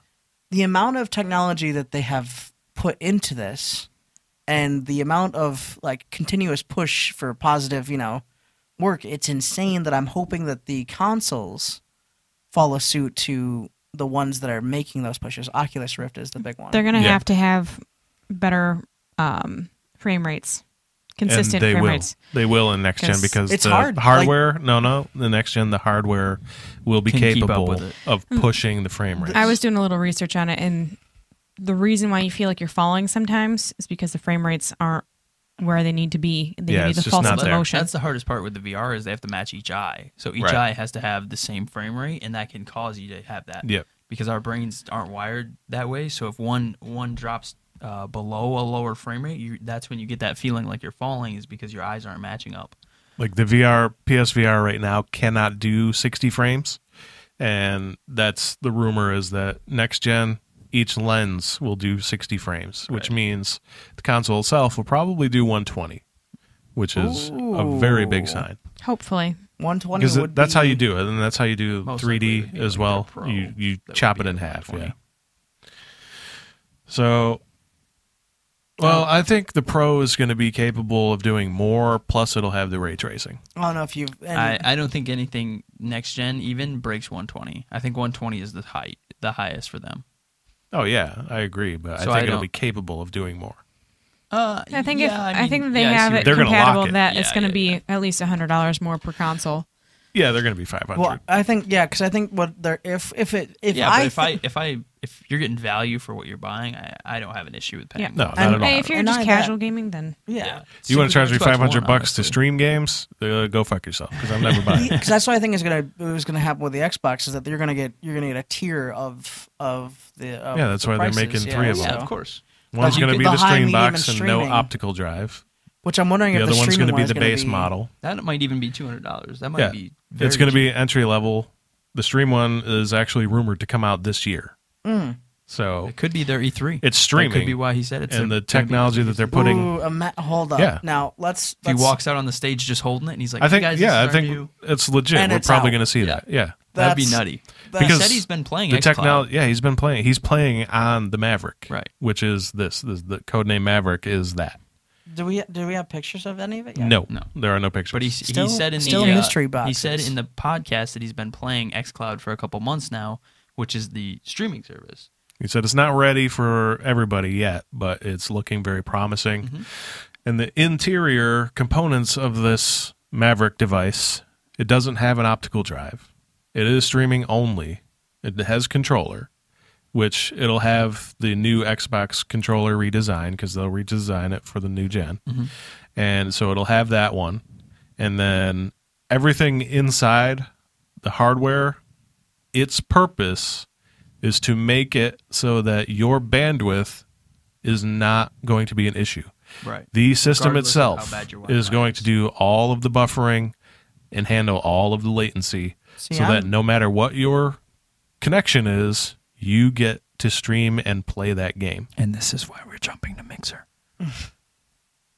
the amount of technology that they have put into this. And the amount of like continuous push for positive, you know, work, it's insane that I'm hoping that the consoles follow suit to the ones that are making those pushes. Oculus Rift is the big one. They're going to yeah. have to have better um, frame rates, consistent frame will. rates. They will in next gen because it's the hard. hardware, like, no, no, the next gen, the hardware will be capable of pushing the frame rates. I was doing a little research on it and... the reason why you feel like you're falling sometimes is because the frame rates aren't where they need to be. They yeah, need the false motion. That's the hardest part with the V R is they have to match each eye. So each right. eye has to have the same frame rate, and that can cause you to have that. Yep. Because our brains aren't wired that way. So if one one drops uh, below a lower frame rate, you, that's when you get that feeling like you're falling is because your eyes aren't matching up. Like the V R, P S V R right now cannot do sixty frames, and that's the rumor is that next gen... each lens will do sixty frames, which right. means the console itself will probably do one twenty, which is Ooh. a very big sign. Hopefully. one twenty Because would that's be how you do it, and that's how you do three D as well. You, you chop it in half. Yeah. So Well, I think the Pro is going to be capable of doing more, plus it'll have the ray tracing. I don't know if you've... Any... I, I don't think anything next-gen even breaks one twenty. I think one twenty is the high, the highest for them. Oh, yeah, I agree, but so I think I it'll be capable of doing more. Uh, I think yeah, if I, mean, I think they yeah, have it compatible it. that yeah, it's going to yeah, be yeah. at least one hundred dollars more per console. Yeah, they're going to be five hundred dollars. Well, I think, yeah, because I think what they're... If, if it... If yeah, I but if I... If I If you're getting value for what you're buying, I, I don't have an issue with paying. Yeah. No, not and, at all. Hey, if you're and just casual that. gaming, then yeah. yeah. You want to charge me five hundred bucks to stream games? Uh, go fuck yourself, because I'm never buying. Because that's what I think is gonna is gonna happen with the Xbox is that you're gonna get you're gonna get a tier of of the of yeah. That's the why prices. they're making yeah. three of them. Yeah, of course. One's gonna be the stream box and no optical drive. Which I'm wondering the if the other one's gonna be the base model. That might even be two hundred dollars. That might yeah. be. Very it's gonna cheap. be entry level. The stream one is actually rumored to come out this year. Mm. So it could be their E three. It's streaming. That could be why he said it's and the technology that they're putting. Ooh, um, hold up. Yeah. Now let's, let's. He walks out on the stage just holding it, and he's like, I think, hey guys, yeah, I think you. it's legit. And We're it's probably going to see yeah. that. Yeah, That's, that'd be nutty. Because he said he's been playing the technology. Yeah, he's been playing. He's playing on the Maverick, right? Which is this. this the codename Maverick is that. Do we do we have pictures of any of it yet? No, no, there are no pictures. But he, still, he said in still the mystery uh, box. He said in the podcast that he's been playing xCloud for a couple months now, which is the streaming service. He said it's not ready for everybody yet, but it's looking very promising. Mm-hmm. And the interior components of this Maverick device, it doesn't have an optical drive. It is streaming only. It has controller, which it'll have the new Xbox controller redesign because they'll redesign it for the new gen. Mm-hmm. And so it'll have that one. And then everything inside the hardware... Its purpose is to make it so that your bandwidth is not going to be an issue. Right. The system itself is going to do all of the buffering and handle all of the latency so that no matter what your connection is, you get to stream and play that game. And this is why we're jumping to Mixer.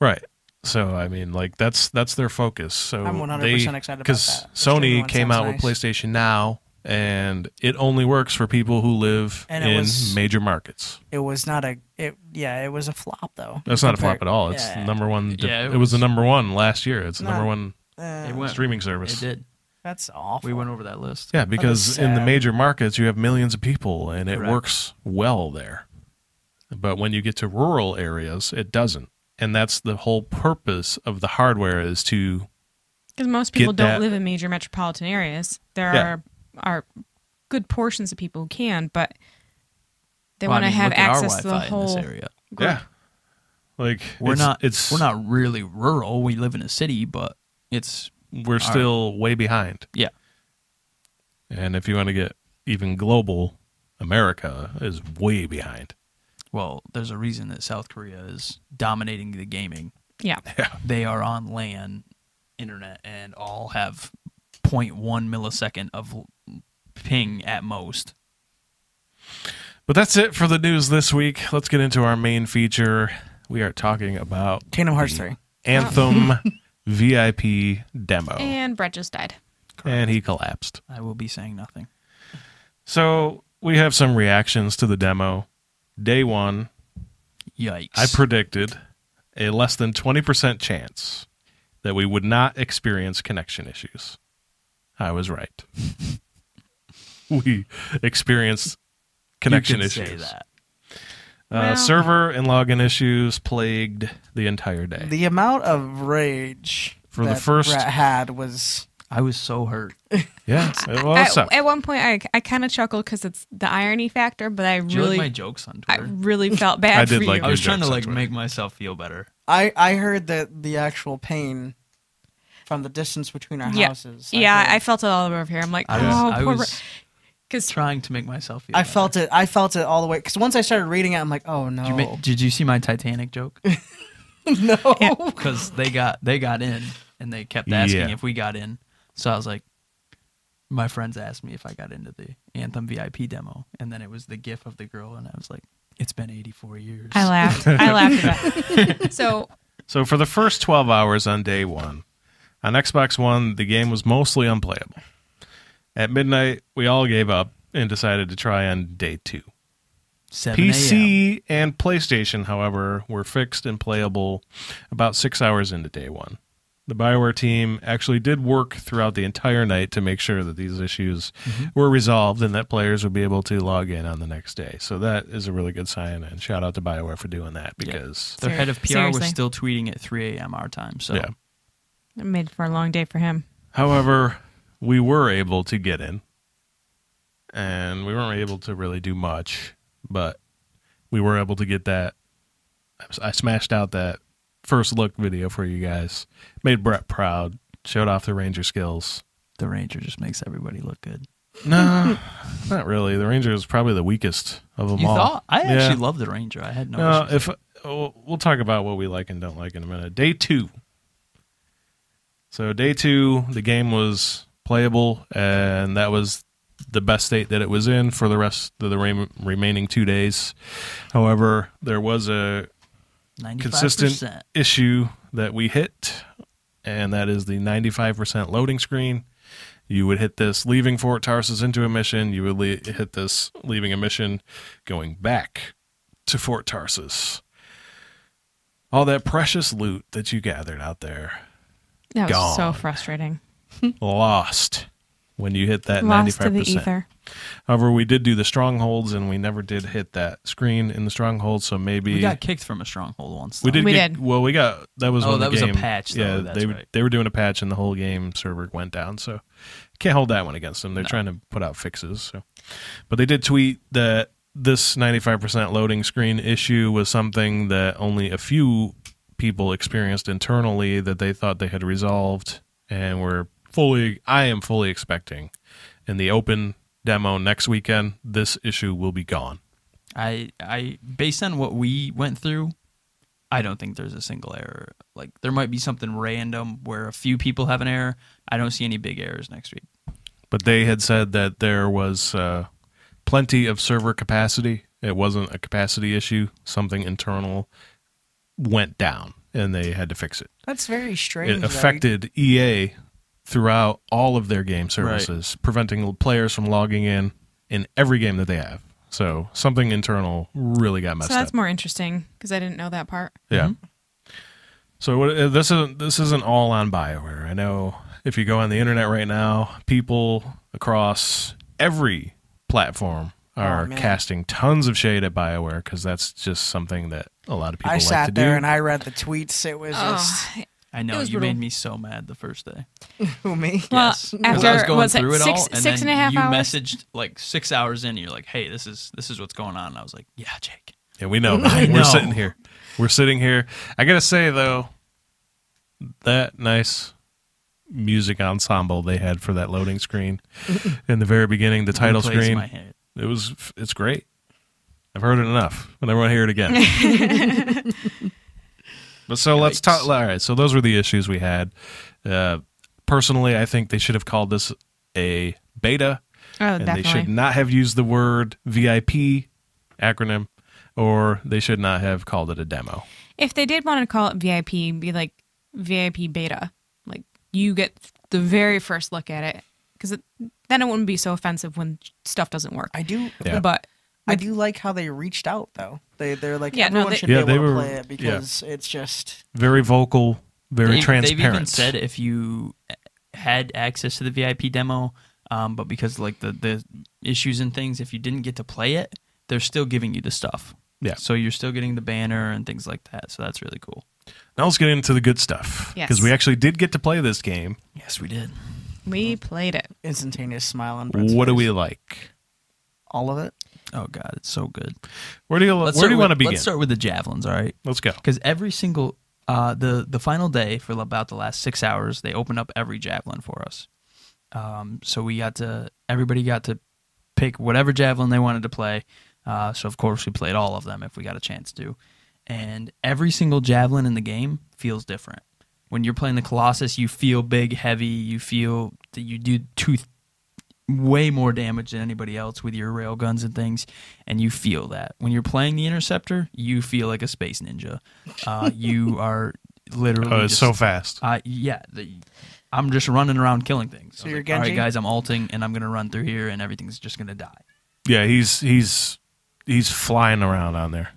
Right. So, I mean, like, that's that's their focus. So I'm one hundred percent excited about that. Because Sony came out with PlayStation Now. And it only works for people who live in was, major markets. It was not a, it, yeah, it was a flop though. That's not compared, a flop at all. It's yeah, number one. Yeah, it, was, it was the number one last year. It's the number one uh, streaming service. It did. That's awful. We went over that list. Yeah, because in the major markets you have millions of people, and it Correct. works well there. But when you get to rural areas, it doesn't, and that's the whole purpose of the hardware is to. Because most people don't that, live in major metropolitan areas. There yeah. are. Are good portions of people who can, but they well, want I mean, to have access to the whole area. Group. Yeah, like we're it's, not it's we're not really rural. We live in a city, but it's we're still our, way behind. Yeah, and if you want to get even global, America is way behind. Well, there's a reason that South Korea is dominating the gaming. Yeah, yeah. They are on LAN, internet, and all have zero point one millisecond of ping at most. But that's it for the news this week. Let's get into our main feature. We are talking about Kingdom Hearts three Anthem V I P demo. And Brett just died. Correct. And he collapsed. I will be saying nothing. So we have some reactions to the demo. Day one. Yikes. I predicted a less than twenty percent chance that we would not experience connection issues. I was right. We experienced connection you can issues. Say that. Uh, well, server and login issues plagued the entire day. The amount of rage for that the first Brett had was I was so hurt. Yeah, it was at, at one point I I kind of chuckled because it's the irony factor, but I Did really you like my jokes on Twitter. I really felt bad. I did for like. You. I was trying to like make myself feel better. I I heard that the actual pain. From the distance between our yeah. houses. I yeah, think. I felt it all over here. I'm like, I was, oh, poor I was cause trying to make myself feel I better. felt it. I felt it all the way. Because once I started reading it, I'm like, oh, no. Did you, make, did you see my Titanic joke? No. Because yeah. they got they got in, and they kept asking yeah. if we got in. So I was like, my friends asked me if I got into the Anthem V I P demo. And then it was the gif of the girl, and I was like, it's been eighty-four years. I laughed. I laughed at that. So, so for the first twelve hours on day one, on Xbox One, the game was mostly unplayable. At midnight, we all gave up and decided to try on day two. P C and PlayStation, however, were fixed and playable about six hours into day one. The BioWare team actually did work throughout the entire night to make sure that these issues mm-hmm. were resolved and that players would be able to log in on the next day. So that is a really good sign, and shout out to BioWare for doing that, because... Yeah. Their head of P R Seriously? was still tweeting at three A M our time, so... Yeah. It made for a long day for him. However, we were able to get in, and we weren't able to really do much, but we were able to get that. I smashed out that first look video for you guys. Made Brett proud. Showed off the Ranger skills. The Ranger just makes everybody look good. No, not really. The Ranger is probably the weakest of them you all. Thought? I yeah. actually love the Ranger. I had no, no issues. If, oh, we'll talk about what we like and don't like in a minute. Day two. So day two, the game was playable, and that was the best state that it was in for the rest of the re remaining two days. However, there was a consistent issue that we hit, and that is the ninety-five percent loading screen. You would hit this leaving Fort Tarsus into a mission. You would le hit this leaving a mission going back to Fort Tarsus. All that precious loot that you gathered out there. That was gone. So frustrating. Lost when you hit that Lost ninety-five percent. To the ether. However, we did do the strongholds, and we never did hit that screen in the stronghold, so maybe... We got kicked from a stronghold once. Though. We did. We get, did. Well, we got... That was oh, when that the game, was a patch. Though, yeah, that's they, right. they were doing a patch, and the whole game server went down, so can't hold that one against them. They're no. trying to put out fixes. So, but they did tweet that this ninety-five percent loading screen issue was something that only a few people experienced internally that they thought they had resolved, and were fully I am fully expecting in the open demo next weekend this issue will be gone. I I based on what we went through, I don't think there's a single error. Like, there might be something random where a few people have an error. I don't see any big errors next week. But they had said that there was uh, plenty of server capacity. It wasn't a capacity issue, something internal went down and they had to fix it. That's very strange. It affected though. E A throughout all of their game services, right. preventing players from logging in in every game that they have. So something internal really got messed up. So that's up. more interesting, because I didn't know that part. Yeah. Mm-hmm. So this isn't, this isn't all on BioWare. I know if you go on the internet right now, people across every platform are oh, casting tons of shade at BioWare, because that's just something that a lot of people I like sat to there do. And I read the tweets. It was oh, just... I know, you brutal. made me so mad the first day. Who, me? Well, yes. After I was going was through it, it six, all, and six then and a half you hours? messaged like six hours in, and you're like, hey, this is this is what's going on. And I was like, yeah, Jake. Yeah, we know. We're know. sitting here. We're sitting here. I got to say, though, that nice music ensemble they had for that loading screen in the very beginning, the title screen. My head. It was, it's great. I've heard it enough, but I want to hear it again. But so Yikes. let's talk. All right, so those were the issues we had. Uh, personally, I think they should have called this a beta, oh, and definitely. they should not have used the word V I P acronym, or they should not have called it a demo. If they did want to call it V I P, be like V I P beta, like you get the very first look at it, because then it wouldn't be so offensive when stuff doesn't work. I do, yeah. but. I do like how they reached out, though. They, they're like, yeah, everyone no, they, should be yeah, able they were, to play it because yeah. it's just... Very vocal, very they've, transparent. They've even said if you had access to the V I P demo, um, but because like the, the issues and things, if you didn't get to play it, they're still giving you the stuff. Yeah. So you're still getting the banner and things like that, so that's really cool. Now let's get into the good stuff, because yes. we actually did get to play this game. Yes, we did. We played it. Instantaneous smile on Brett's What face. do we like? All of it. Oh, God, it's so good. Where do you, where do you want to begin? Let's start with the javelins, all right? Let's go. Because every single, uh, the, the final day for about the last six hours, they opened up every javelin for us. Um, so we got to, everybody got to pick whatever javelin they wanted to play. Uh, so, of course, we played all of them if we got a chance to. And every single javelin in the game feels different. When you're playing the Colossus, you feel big, heavy. You feel that you do two things. Way more damage than anybody else with your rail guns and things, and you feel that. When you're playing the Interceptor, you feel like a space ninja. Uh, you are literally oh, it's just, so fast. Uh, yeah, the, I'm just running around killing things. So you're like, all right, guys, I'm alting, and I'm gonna run through here, and everything's just gonna die. Yeah, he's he's he's flying around on there.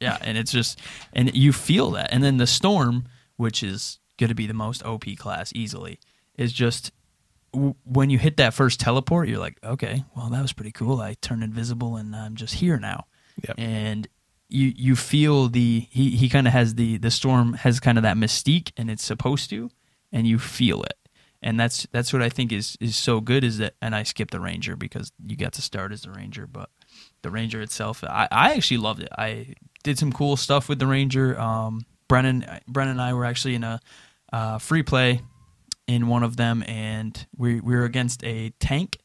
Yeah, and it's just, and you feel that. And then the Storm, which is going to be the most O P class easily, is just w when you hit that first teleport, you're like, okay, well, that was pretty cool. I turned invisible and I'm just here now. Yep. And you you feel the, he, he kind of has the, the Storm has kind of that mystique, and it's supposed to, and you feel it. And that's that's what I think is is so good, is that, and I skipped the Ranger because you got to start as the Ranger, but the Ranger itself, I, I actually loved it. I did some cool stuff with the Ranger. Um, Brennan, Brennan and I were actually in a uh, free play in one of them, and we, we were against a tank.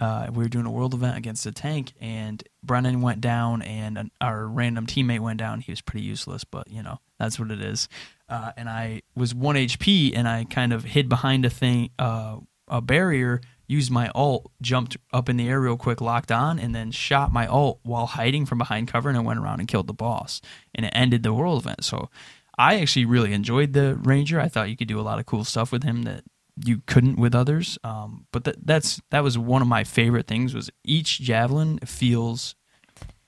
Uh, we were doing a world event against a tank, and Brennan went down, and an, our random teammate went down. He was pretty useless, but, you know, that's what it is. Uh, and I was one H P, and I kind of hid behind a thing, uh, a barrier, used my ult, jumped up in the air real quick, locked on, and then shot my ult while hiding from behind cover, and I went around and killed the boss. And it ended the world event. So I actually really enjoyed the Ranger. I thought you could do a lot of cool stuff with him that you couldn't with others. Um, but that, that's that was one of my favorite things, was each Javelin feels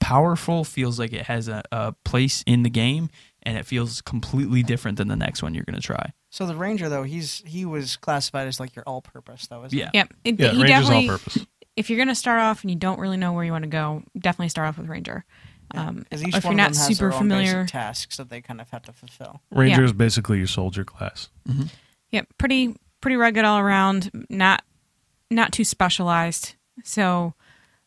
powerful, feels like it has a, a place in the game, and it feels completely different than the next one you're going to try. So the Ranger, though, he's he was classified as like your all-purpose, though, isn't yeah. He? Yeah, it, yeah, he Ranger's all-purpose. If you're going to start off and you don't really know where you want to go, definitely start off with Ranger. Um, yeah, each if one you're not super familiar, tasks that they kind of have to fulfill. Ranger yeah. is basically your soldier class. Mm-hmm. Yeah, pretty pretty rugged all around. Not not too specialized. So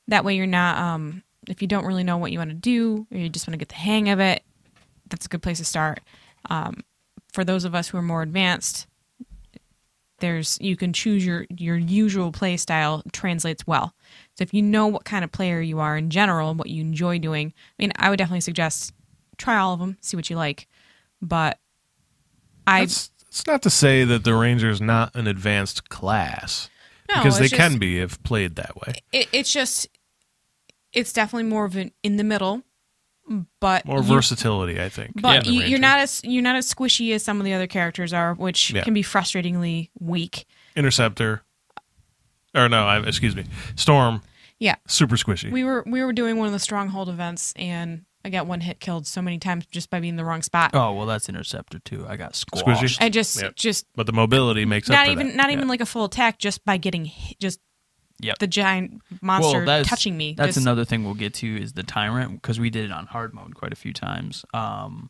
that way you're not. Um, if you don't really know what you want to do, or you just want to get the hang of it, that's a good place to start. Um, for those of us who are more advanced, there's you can choose your your usual play style translates well. So if you know what kind of player you are in general, what you enjoy doing, I mean, I would definitely suggest try all of them, see what you like. But I it's not to say that the Ranger is not an advanced class, no, because they just, can be if played that way. It, it's just it's definitely more of an in the middle. But more versatility, you, I think. But yeah, you, you're not as you're not as squishy as some of the other characters are, which yeah. can be frustratingly weak. Interceptor, or no, I, excuse me, Storm. Yeah, super squishy. We were we were doing one of the Stronghold events, and I got one hit killed so many times just by being in the wrong spot. Oh well, that's Interceptor too. I got squashed. Squishy. I just yep. just. But the mobility makes not up for even that. not yeah. even like a full attack, just by getting hit, just. Yep. The giant monster well, touching me. That's just... another thing we'll get to is the Tyrant, because we did it on hard mode quite a few times. Um,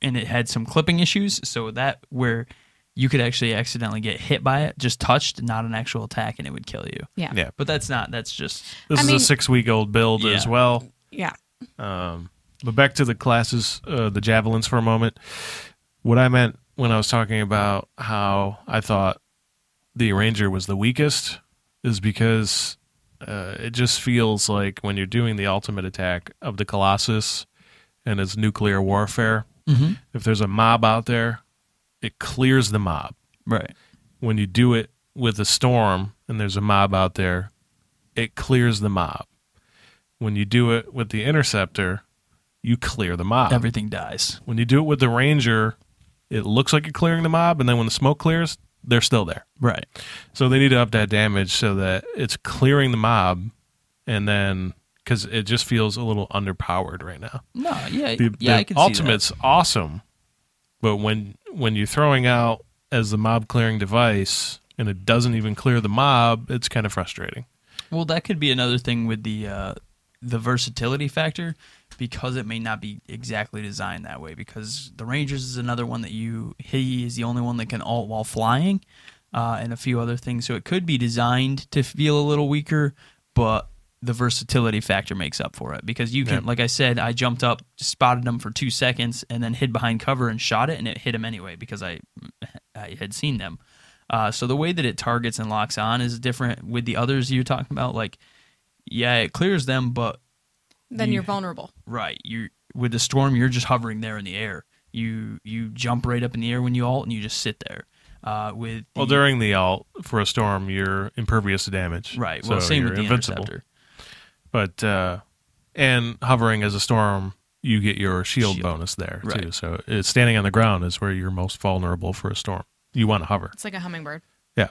and it had some clipping issues, so that where you could actually accidentally get hit by it, just touched, not an actual attack, and it would kill you. Yeah. yeah. But that's not, that's just... This I is mean, a six-week-old build yeah. as well. Yeah. Um, but back to the classes, uh, the Javelins for a moment. What I meant when I was talking about how I thought the Ranger was the weakest is because uh, it just feels like when you're doing the ultimate attack of the Colossus and its nuclear warfare, mm-hmm. if there's a mob out there, it clears the mob. Right. When you do it with a Storm and there's a mob out there, it clears the mob. When you do it with the Interceptor, you clear the mob. Everything dies. When you do it with the Ranger, it looks like you're clearing the mob, and then when the smoke clears, they're still there. Right. So they need to up that damage so that it's clearing the mob, and then because it just feels a little underpowered right now. No, yeah, the, yeah, the I can ultimate's see that. Awesome, but when when you're throwing out as the mob clearing device and it doesn't even clear the mob, it's kind of frustrating. Well, that could be another thing with the uh, the versatility factor, because it may not be exactly designed that way, because the Rangers is another one that you, he is the only one that can ult while flying, uh, and a few other things. So it could be designed to feel a little weaker, but the versatility factor makes up for it, because you can, yeah. like I said, I jumped up, spotted them for two seconds, and then hid behind cover and shot it, and it hit him anyway, because I, I had seen them. Uh, so the way that it targets and locks on is different with the others you're talking about. Like, yeah, it clears them, but then you, you're vulnerable. Right. You with the Storm, you're just hovering there in the air. You you jump right up in the air when you ult, and you just sit there. Uh, with the, well, during the ult for a Storm, you're impervious to damage. Right. Well, so same with the invincible. Interceptor. But uh, and hovering as a Storm, you get your shield, shield. bonus there right. too. So it's standing on the ground is where you're most vulnerable for a Storm. You want to hover. It's like a hummingbird. Yeah.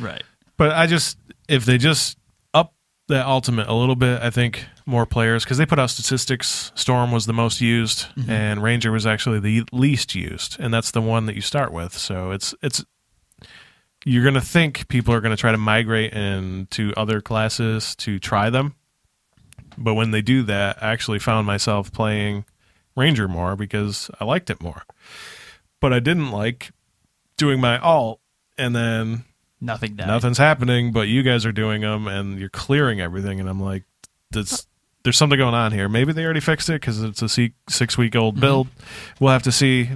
Right. But I just if they just up the ultimate a little bit, I think more players, because they put out statistics. Storm was the most used, mm-hmm. and Ranger was actually the least used, and that's the one that you start with. So it's it's you're going to think people are going to try to migrate into other classes to try them, but when they do that, I actually found myself playing Ranger more because I liked it more. But I didn't like doing my alt, and then nothing died. Nothing's happening, but you guys are doing them, and you're clearing everything, and I'm like, That's, there's something going on here. Maybe they already fixed it because it's a six-week-old build. Mm-hmm. We'll have to see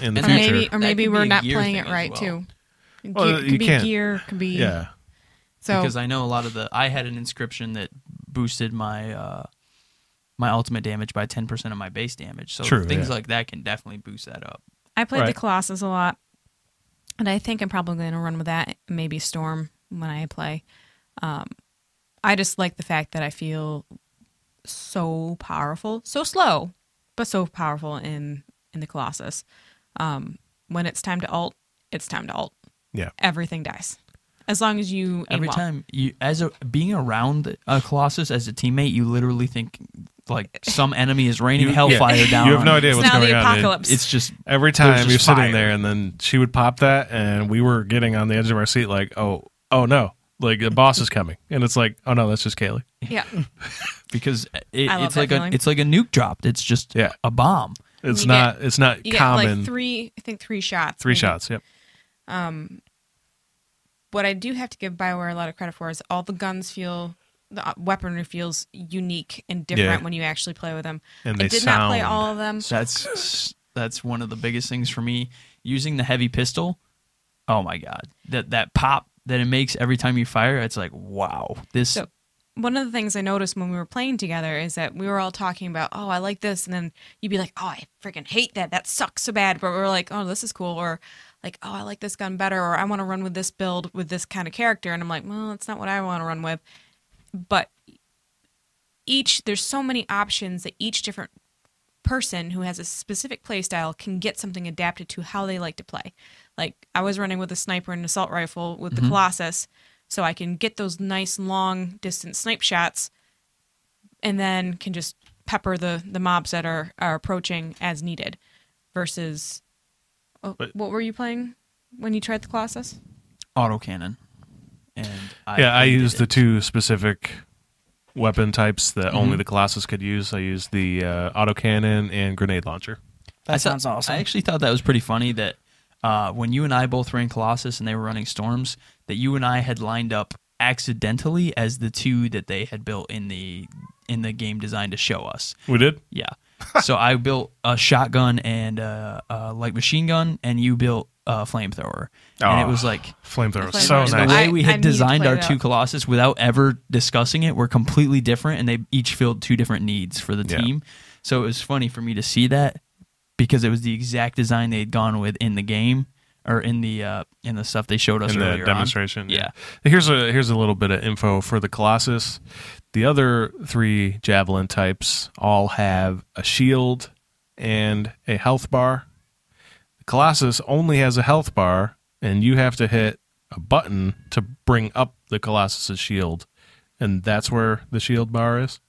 in the and future. Maybe, or maybe we're not playing it right, well. too. Well, gear, it could you be can't. gear, could be... Yeah. So, because I know a lot of the... I had an inscription that boosted my uh, my ultimate damage by ten percent of my base damage. So True, things yeah. like that can definitely boost that up. I played right. the Colossus a lot, and I think I'm probably going to run with that, maybe Storm, when I play. Um I just like the fact that I feel so powerful, so slow, but so powerful in, in the Colossus. Um, when it's time to ult, it's time to ult. Yeah. Everything dies. As long as you aim Every well. time, you as a, being around a Colossus as a teammate, you literally think, like, some enemy is raining you, hellfire yeah. down. You have no idea what's going on. Apocalypse. It's just Every time just you're fire. sitting there, and then she would pop that, and we were getting on the edge of our seat like, oh, oh no. Like, the boss is coming, and it's like, oh no, that's just Kaylee. Yeah, because it, it's like feeling. a it's like a nuke dropped. It's just yeah. a bomb. It's you not get, it's not you common. Get like three, I think three shots. Three maybe. shots. Yep. Um, what I do have to give BioWare a lot of credit for is all the guns feel, the weaponry feels unique and different yeah. when you actually play with them. And they I did sound, not play all of them. That's that's one of the biggest things for me. Using the heavy pistol. Oh my god, that that pop. that it makes every time you fire, it's like, wow. This. So, one of the things I noticed when we were playing together is that we were all talking about, oh, I like this, and then you'd be like, oh, I freaking hate that. That sucks so bad. But we were like, oh, this is cool, or like, oh, I like this gun better, or I want to run with this build with this kind of character. And I'm like, well, that's not what I want to run with. But each, there's so many options that each different person who has a specific play style can get something adapted to how they like to play. Like, I was running with a sniper and an assault rifle with the mm-hmm. Colossus, so I can get those nice long distance snipe shots and then can just pepper the the mobs that are, are approaching as needed. Versus oh, but, what were you playing when you tried the Colossus? Autocannon. And I yeah, I used it. the two specific weapon types that mm-hmm. only the Colossus could use. I used the uh, autocannon and grenade launcher. That I sounds thought, awesome. I actually thought that was pretty funny that uh, when you and I both ran Colossus and they were running Storms, that you and I had lined up accidentally as the two that they had built in the in the game design to show us. We did? Yeah. So I built a shotgun and a, a light machine gun, and you built a flamethrower. Oh, and it was like... Flamethrower was so nice. The way we had I, I designed our two Colossus without ever discussing it were completely different, and they each filled two different needs for the yeah. team. So it was funny for me to see that, because it was the exact design they had gone with in the game, or in the uh, in the stuff they showed us in earlier the demonstration. On. Yeah, here's a here's a little bit of info for the Colossus. The other three javelin types all have a shield and a health bar. The Colossus only has a health bar, and you have to hit a button to bring up the Colossus's shield, and that's where the shield bar is.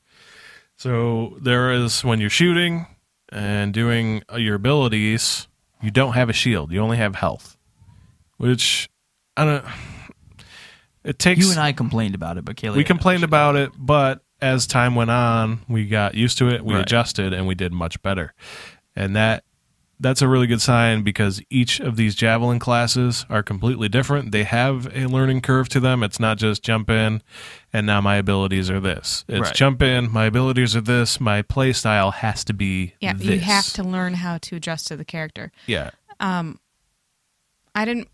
So there is when you're shooting and doing your abilities, you don't have a shield. You only have health, which I don't. It takes you and I complained about it, but Kaylee we complained about it. But as time went on, we got used to it. We right. adjusted, and we did much better. And that that's a really good sign, because each of these javelin classes are completely different. They have a learning curve to them. It's not just jump in, and now my abilities are this. It's right. jump in, my abilities are this, my play style has to be yeah, this. Yeah, you have to learn how to adjust to the character. Yeah. Um, I didn't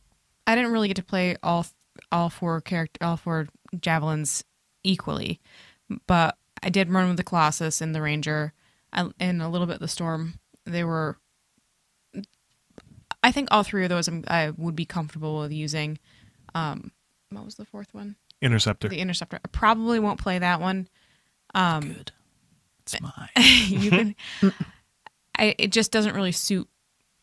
I didn't really get to play all all four character all four javelins equally, but I did run with the Colossus and the Ranger and a little bit of the Storm. They were I think all three of those I'm, I would be comfortable with using. Um, what was the fourth one? Interceptor. The Interceptor. I probably won't play that one. Um, Good. It's mine. you can, I, it just doesn't really suit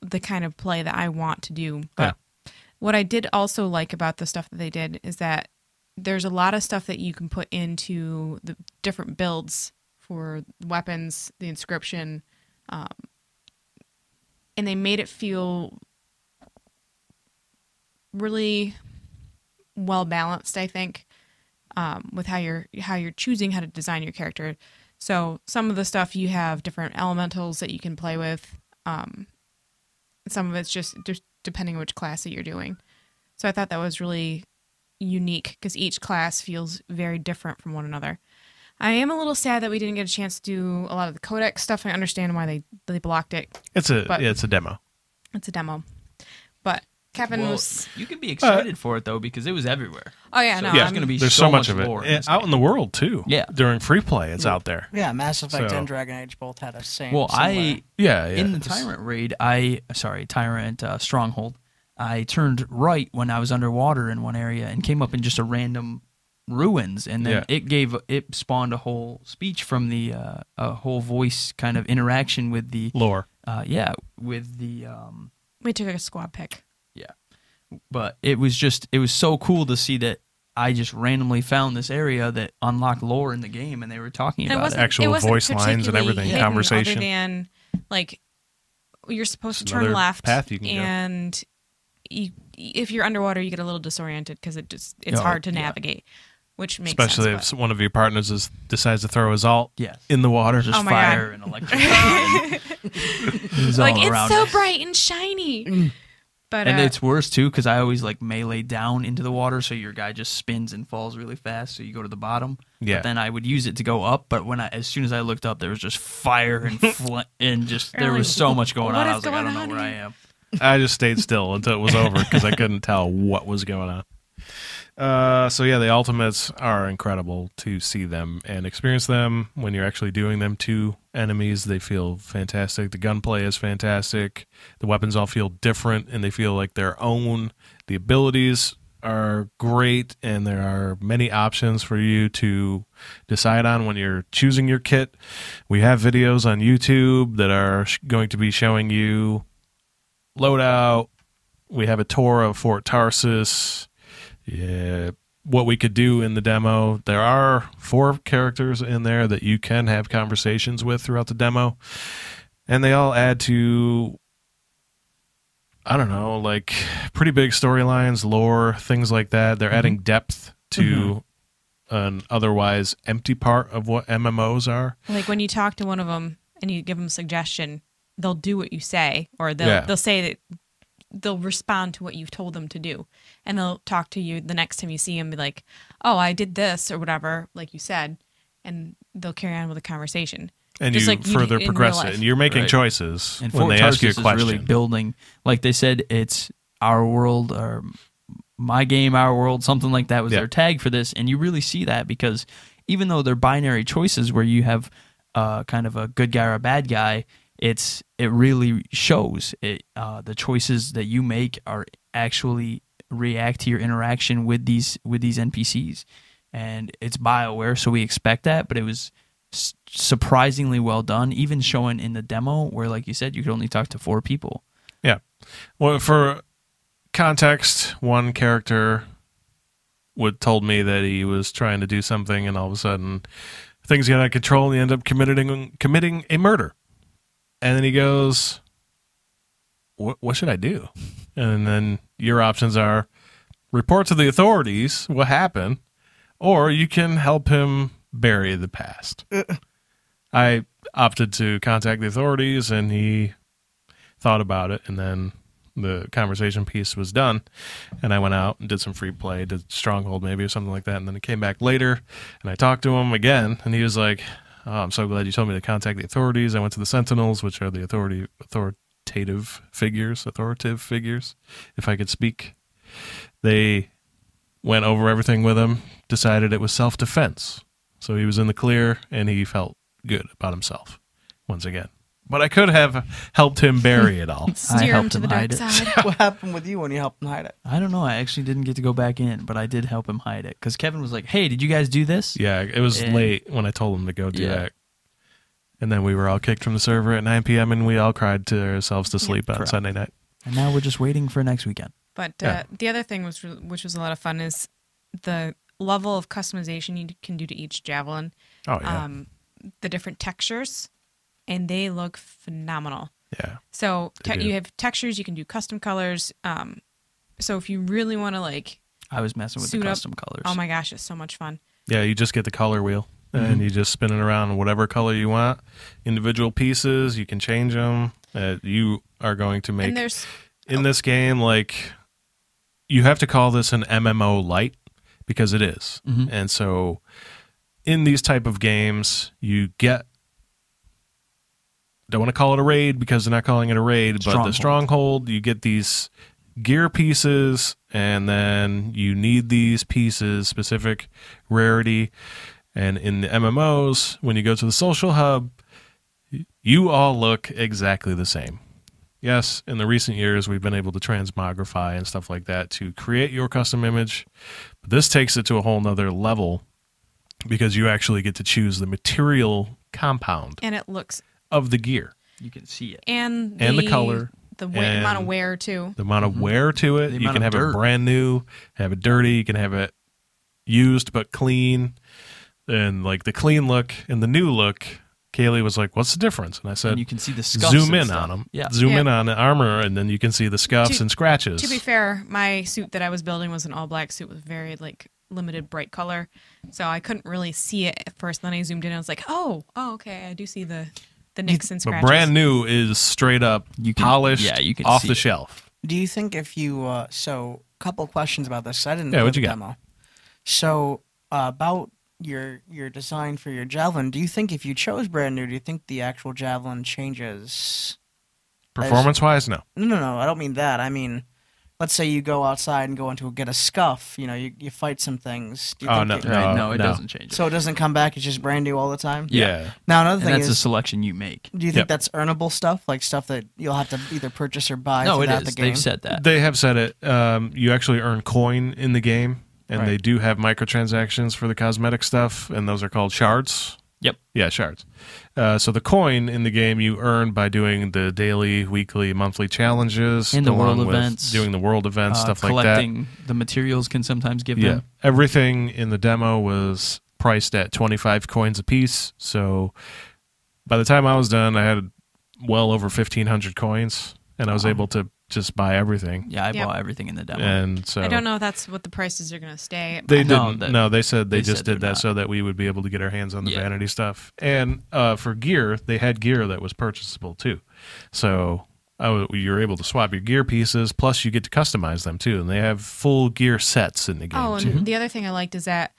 the kind of play that I want to do. But yeah. what I did also like about the stuff that they did is that there's a lot of stuff that you can put into the different builds for weapons, the inscription, um, and they made it feel really well balanced, I think, um, with how you're how you're choosing how to design your character. So some of the stuff you have different elementals that you can play with. Um, some of it's just just depending on which class that you're doing. So I thought that was really unique because each class feels very different from one another. I am a little sad that we didn't get a chance to do a lot of the codec stuff. I understand why they they blocked it. It's a yeah, it's a demo. It's a demo, but Kevin well, was. You can be excited uh, for it though because it was everywhere. Oh yeah, so no, yeah. There's going to be there's so, so much, much of it out game. in the world too. Yeah, during free play, it's yeah. out there. Yeah, Mass Effect so. and Dragon Age both had a same. Well, similar. I yeah, yeah in the Tyrant raid, I sorry Tyrant uh, Stronghold. I turned right when I was underwater in one area and came up in just a random ruins, and then yeah. it gave it spawned a whole speech from the uh, a whole voice kind of interaction with the lore. Uh, yeah, with the um, we took a squad pick. Yeah, but it was just it was so cool to see that I just randomly found this area that unlocked lore in the game, and they were talking and about it it. actual it voice lines and everything, conversation. Other than like you're supposed There's to turn left path you can and. Go. You, if you're underwater, you get a little disoriented because it just it's oh, hard to navigate, yeah. which makes especially sense. Especially if one of your partners is, decides to throw his alt yes. in the water, just oh fire God. and electric. it's like it's so us. bright and shiny. Mm. But and uh, it's worse too because I always like melee down into the water, so your guy just spins and falls really fast, so you go to the bottom. Yeah. But then I would use it to go up, but when I as soon as I looked up, there was just fire and fl and just there was so much going on. I was like, I don't know where I am. I just stayed still until it was over because I couldn't tell what was going on. Uh, so yeah, the ultimates are incredible to see them and experience them when you're actually doing them to enemies. They feel fantastic. The gunplay is fantastic. The weapons all feel different and they feel like their own. The abilities are great and there are many options for you to decide on when you're choosing your kit. We have videos on YouTube that are sh- going to be showing you loadout. We have a tour of Fort Tarsus. Yeah, what we could do in the demo. There are four characters in there that you can have conversations with throughout the demo, and they all add to, I don't know, like pretty big storylines, lore, things like that. They're mm-hmm. adding depth to mm-hmm. an otherwise empty part of what M M Os are. Like when you talk to one of them and you give them a suggestion, they'll do what you say, or they'll yeah. they'll say that they'll respond to what you've told them to do, and they'll talk to you the next time you see them, be like, "Oh, I did this" or whatever, like you said, and they'll carry on with the conversation. And Just you like further you progress it, and you're making right. choices and when Fort they Tarsus ask you a question. Is really building, like they said, it's our world or my game, our world, something like that was yeah. their tag for this, and you really see that because even though they're binary choices where you have uh, kind of a good guy or a bad guy. It's it really shows it. Uh, the choices that you make are actually react to your interaction with these with these N P Cs, and it's BioWare, so we expect that. But it was s surprisingly well done, even showing in the demo where, like you said, you could only talk to four people. Yeah. Well, for context, one character would told me that he was trying to do something, and all of a sudden, things get out of control, and he ended up committing committing a murder. And then he goes, what, what should I do? And then your options are report to the authorities what happened, or you can help him bury the past. Uh. I opted to contact the authorities, and he thought about it, and then the conversation piece was done, and I went out and did some free play, did Stronghold maybe or something like that, and then I came back later, and I talked to him again, and he was like, "Oh, I'm so glad you told me to contact the authorities. I went to the Sentinels, which are the authority, authoritative figures, authoritative figures. If I could speak, they went over everything with him, decided it was self-defense. So he was in the clear, and he felt good about himself once again. But I could have helped him bury it all. Steer I helped him to him the dark hide side. It. What happened with you when you helped him hide it? I don't know. I actually didn't get to go back in, but I did help him hide it because Kevin was like, "Hey, did you guys do this?" Yeah, it was and, late when I told him to go do yeah. that. And then we were all kicked from the server at nine P M and we all cried to ourselves to sleep yeah, on correct. Sunday night. And now we're just waiting for next weekend. But uh, yeah. the other thing was, which was a lot of fun, is the level of customization you can do to each javelin. Oh yeah. Um, the different textures, and they look phenomenal. Yeah. So te you have textures. You can do custom colors. Um, so if you really want to, like, I was messing with the custom up, colors. Oh my gosh, it's so much fun. Yeah, you just get the color wheel mm-hmm. and you just spin it around whatever color you want. Individual pieces, you can change them. Uh, you are going to make in oh. this game, like, you have to call this an M M O light because it is. Mm-hmm. And so in these type of games, you get. Don't want to call it a raid because they're not calling it a raid, stronghold. But the stronghold, you get these gear pieces, and then you need these pieces, specific rarity. And in the M M Os, when you go to the social hub, you all look exactly the same. Yes, in the recent years, we've been able to transmogrify and stuff like that to create your custom image. But this takes it to a whole nother level because you actually get to choose the material compound. And it looks of the gear. You can see it. And the, and the color. The wear, and amount of wear, too. The amount of mm-hmm. wear to it. The you can have dirt. It brand new, have it dirty. You can have it used but clean. And, like, the clean look and the new look, Kaylee was like, what's the difference? And I said, and you can see the scuffs zoom in stuff. on them. Yeah. Zoom yeah. in on the armor, and then you can see the scuffs to, and scratches. To be fair, my suit that I was building was an all-black suit with very, like, limited bright color. So I couldn't really see it at first. Then I zoomed in and I was like, oh, oh, okay, I do see the... The nicks and scratches. But brand new is straight up you can, polished yeah, you can off the it. shelf. Do you think if you uh, so a couple questions about this? I didn't yeah, know the demo. Got? So uh, about your your design for your javelin, do you think if you chose brand new, do you think the actual javelin changes performance as, wise? No. No, no, no. I don't mean that. I mean, let's say you go outside and go into a, get a scuff. You know, you, you fight some things. Do you oh think no, it, no, no, it no. doesn't change. It. So it doesn't come back. It's just brand new all the time. Yeah. yeah. Now another thing and that's is, a selection you make. Do you think yep. that's earnable stuff, like stuff that you'll have to either purchase or buy? No, it is. The game? They've said that. They have said it. Um, you actually earn coin in the game, and right. they do have microtransactions for the cosmetic stuff, and those are called shards. Yep. Yeah, shards. Uh, so the coin in the game you earn by doing the daily, weekly, monthly challenges. In the world events. Doing the world events, uh, stuff like that. Collecting the materials can sometimes give yeah. them. Everything in the demo was priced at twenty-five coins a piece. So by the time I was done, I had well over fifteen hundred coins, and I was um, able to just buy everything. Yeah, I yep. bought everything in the demo. And so I don't know if that's what the prices are going to stay. They no, didn't. That, no, they said they, they just said did that not. so that we would be able to get our hands on the yeah. vanity stuff. And uh, for gear, they had gear that was purchasable too. So uh, you're able to swap your gear pieces, plus you get to customize them too. And they have full gear sets in the game. Oh, and too. the other thing I liked is that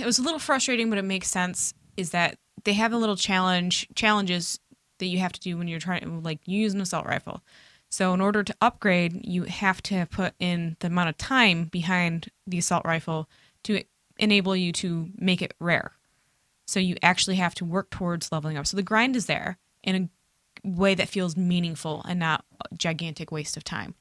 it was a little frustrating, but it makes sense, is that they have a little challenge challenges that you have to do when you're trying to, like, use an assault rifle. So in order to upgrade, you have to put in the amount of time behind the assault rifle to enable you to make it rare. So you actually have to work towards leveling up. So the grind is there in a way that feels meaningful and not a gigantic waste of time.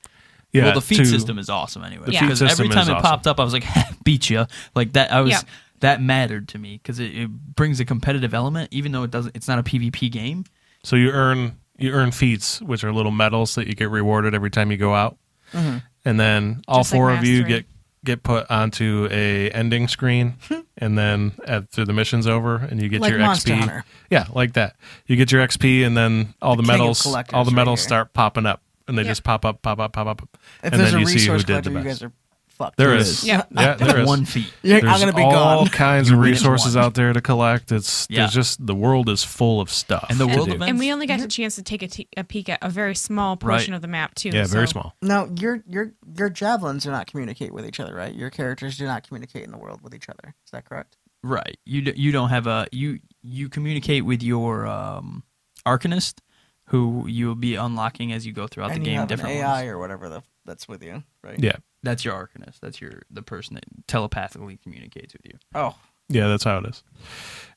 Yeah, well, the feat to, system is awesome anyway. Yeah. Because every time it awesome. popped up, I was like, beat you. Like that, I was... Yeah. That mattered to me because it, it brings a competitive element, even though it doesn't. It's not a PvP game. So you earn... You earn feats, which are little medals that you get rewarded every time you go out. Mm-hmm. And then all Just four like of you get get put onto a ending screen, and then after the mission's over, and you get like your Monster X P. Hunter. Yeah, like that. You get your X P, and then all the, the medals, all the medals right start popping up, and they yeah. just pop up, pop up, pop up. If and there's then a you resource see who did the best. You guys are fucked. There is. Yeah, yeah there is. One feat. You're, there's I'm gonna be all gone. kinds of resources out there to collect. It's yeah. there's just the world is full of stuff. And the world and, and we only got a chance to take a, t a peek at a very small portion right. of the map too. Yeah, so. very small. Now your your your javelins do not communicate with each other, right? Your characters do not communicate in the world with each other. Is that correct? Right. You d you don't have a you you communicate with your um, Arcanist, who you'll be unlocking as you go throughout and the game. You have different an A I ones. or whatever the, that's with you, right? Yeah. That's your Arcanist. That's your the person that telepathically communicates with you. Oh. Yeah, that's how it is.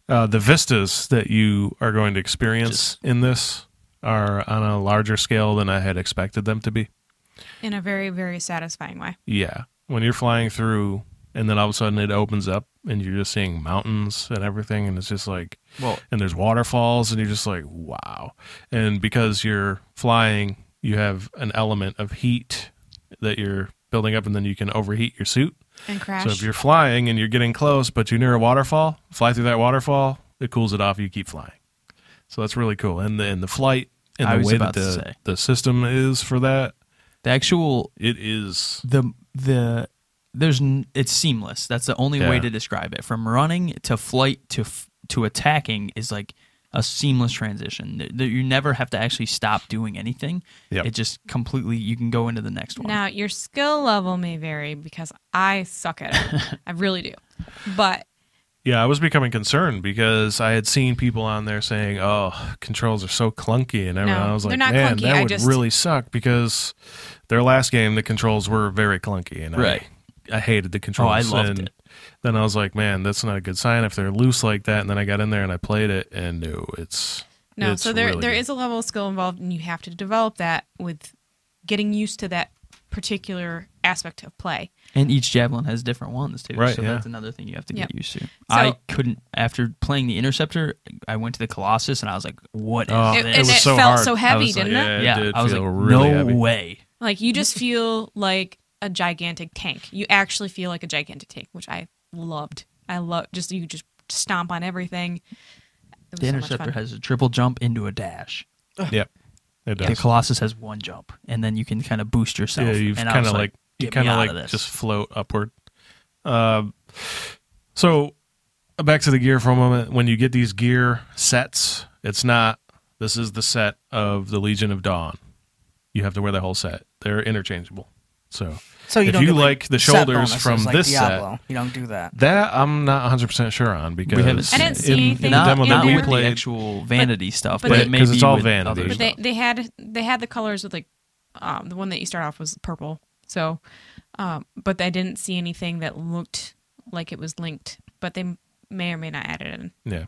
Uh, the vistas that you are going to experience Just, in this are on a larger scale than I had expected them to be. In a very, very satisfying way. Yeah. When you're flying through... And then all of a sudden it opens up and you're just seeing mountains and everything. And it's just like, well, and there's waterfalls and you're just like, wow. And because you're flying, you have an element of heat that you're building up, and then you can overheat your suit. And crash. So if you're flying and you're getting close, but you're near a waterfall, fly through that waterfall, that cools it off. You keep flying. So that's really cool. And the, and the flight and the way that the, the system is for that. The actual... It is... The... the there's it's seamless. That's the only yeah. way to describe it. From running to flight to f to attacking is like a seamless transition. You never have to actually stop doing anything. Yep. It just completely, you can go into the next one. Now, your skill level may vary because I suck at it. I really do. But... Yeah, I was becoming concerned because I had seen people on there saying, oh, controls are so clunky. And everyone, no, I was like, man, clunky. that I would just... really suck because their last game, the controls were very clunky. And right. I, I hated the controls. Oh, I loved and it. Then I was like, man, that's not a good sign if they're loose like that. And then I got in there and I played it, and no, it's... No, it's so there, really there is a level of skill involved, and you have to develop that with getting used to that particular aspect of play. And each javelin has different ones, too. Right, so yeah. that's another thing you have to get yep. used to. So, I couldn't, after playing the Interceptor, I went to the Colossus, and I was like, what is oh, this? And it, it, it so felt hard. so heavy, didn't like, it? Yeah, it yeah. I was like, really no heavy. way. Like, you just feel like a gigantic tank. You actually feel like a gigantic tank, which I loved. I love just you just stomp on everything. It was the Interceptor so much fun. has a triple jump into a dash. Yep, it does. The Colossus has one jump, and then you can kind of boost yourself. Yeah, you've kind like, like, you kind of like of just float upward. Uh, so back to the gear for a moment. When you get these gear sets, it's not this is the set of the Legion of Dawn. You have to wear the whole set. They're interchangeable. So, so you if don't you like, like the shoulders from like this Diablo. set, you don't do that. That I'm not one hundred percent sure on because we haven't I didn't see in, anything in the demo that we played, actual vanity but, stuff, but because it may it's all vanity. But they, they had they had the colors with like um, the one that you start off was purple. So, um, but I didn't see anything that looked like it was linked. But they may or may not add it in. Yeah,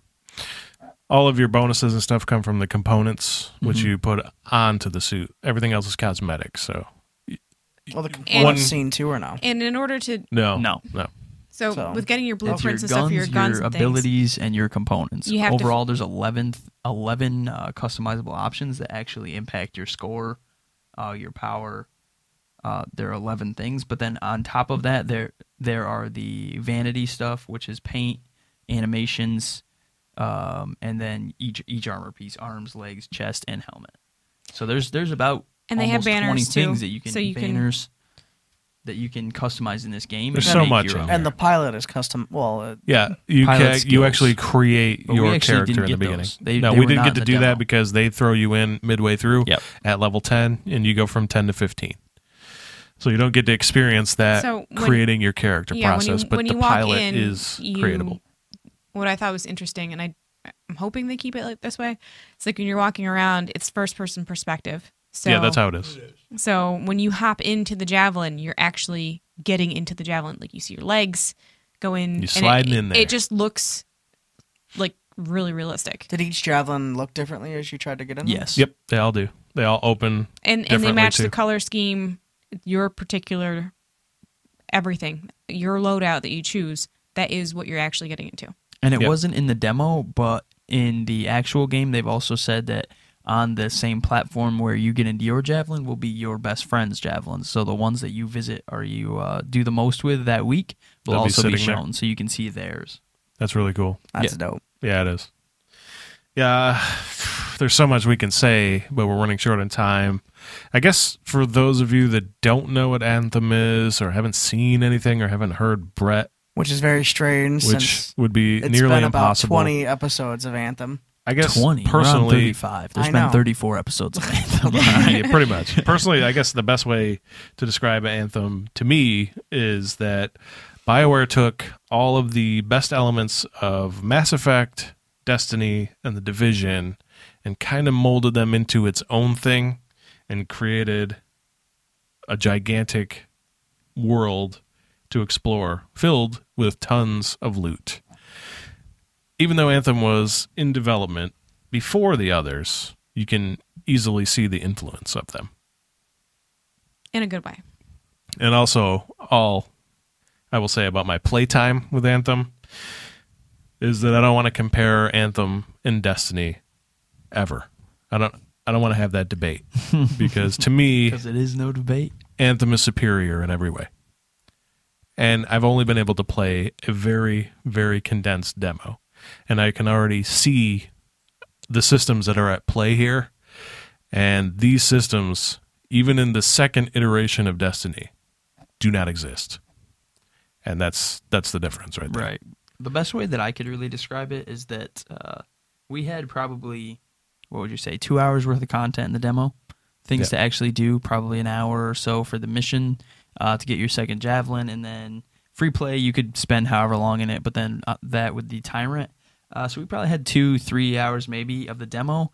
all of your bonuses and stuff come from the components mm-hmm. which you put onto the suit. Everything else is cosmetic. So. Well, the and, one scene too, or no? And in order to no, no, no. So, so with getting your blueprints your and guns, stuff, your guns, your and abilities, things, and your components. You have Overall, to... there's eleven, eleven uh, customizable options that actually impact your score, uh, your power. Uh, there are eleven things, but then on top of that, there there are the vanity stuff, which is paint, animations, um, and then each each armor piece: arms, legs, chest, and helmet. So there's there's about. And they have banners too. That you can, so you banners can, that you can customize in this game. There's so much, and the pilot is custom. Well, uh, yeah, you can, you actually create but your actually character in the beginning. They, no, they we didn't get to do demo. that because they throw you in midway through yep. at level ten, and you go from ten to fifteen. So you don't get to experience that so when, creating your character yeah, process. When you, but when the you walk pilot in, is you, creatable. What I thought was interesting, and I, I'm hoping they keep it like this way. It's like when you're walking around, it's first person perspective. So, yeah, that's how it is. So when you hop into the javelin, you're actually getting into the javelin. Like you see your legs go in. You're sliding it, in there. It just looks like really realistic. Did each javelin look differently as you tried to get in? Yes. Yep. They all do. They all open. And and they match too. the color scheme, your particular everything, your loadout that you choose. That is what you're actually getting into. And it yep. wasn't in the demo, but in the actual game, they've also said that. On the same platform where you get into your javelin will be your best friend's javelins. So the ones that you visit or you uh, do the most with that week will They'll also be, be shown, there. so you can see theirs. That's really cool. That's yeah. dope. Yeah, it is. Yeah, there's so much we can say, but we're running short on time. I guess for those of you that don't know what Anthem is or haven't seen anything or haven't heard Brett. Which is very strange. Which since would be nearly impossible. It's been about twenty episodes of Anthem. I guess twenty personally, thirty-five. There's I been know. thirty-four episodes of Anthem. Yeah, pretty much. Personally, I guess the best way to describe Anthem to me is that BioWare took all of the best elements of Mass Effect, Destiny, and The Division, and kind of molded them into its own thing, and created a gigantic world to explore, filled with tons of loot. Even though Anthem was in development before the others, you can easily see the influence of them. In a good way. And also, all I will say about my playtime with Anthem is that I don't want to compare Anthem and Destiny ever. I don't I don't want to have that debate because to me... Because it is no debate. Anthem is superior in every way. And I've only been able to play a very, very condensed demo. and I can already see the systems that are at play here. And these systems, even in the second iteration of Destiny, do not exist. And that's that's the difference right there. Right. The best way that I could really describe it is that uh, we had probably, what would you say, two hours worth of content in the demo. Things yeah. to actually do, probably an hour or so for the mission uh, to get your second javelin. And then free play, you could spend however long in it, but then uh, that with the tyrant. Uh, so we probably had two, three hours maybe of the demo.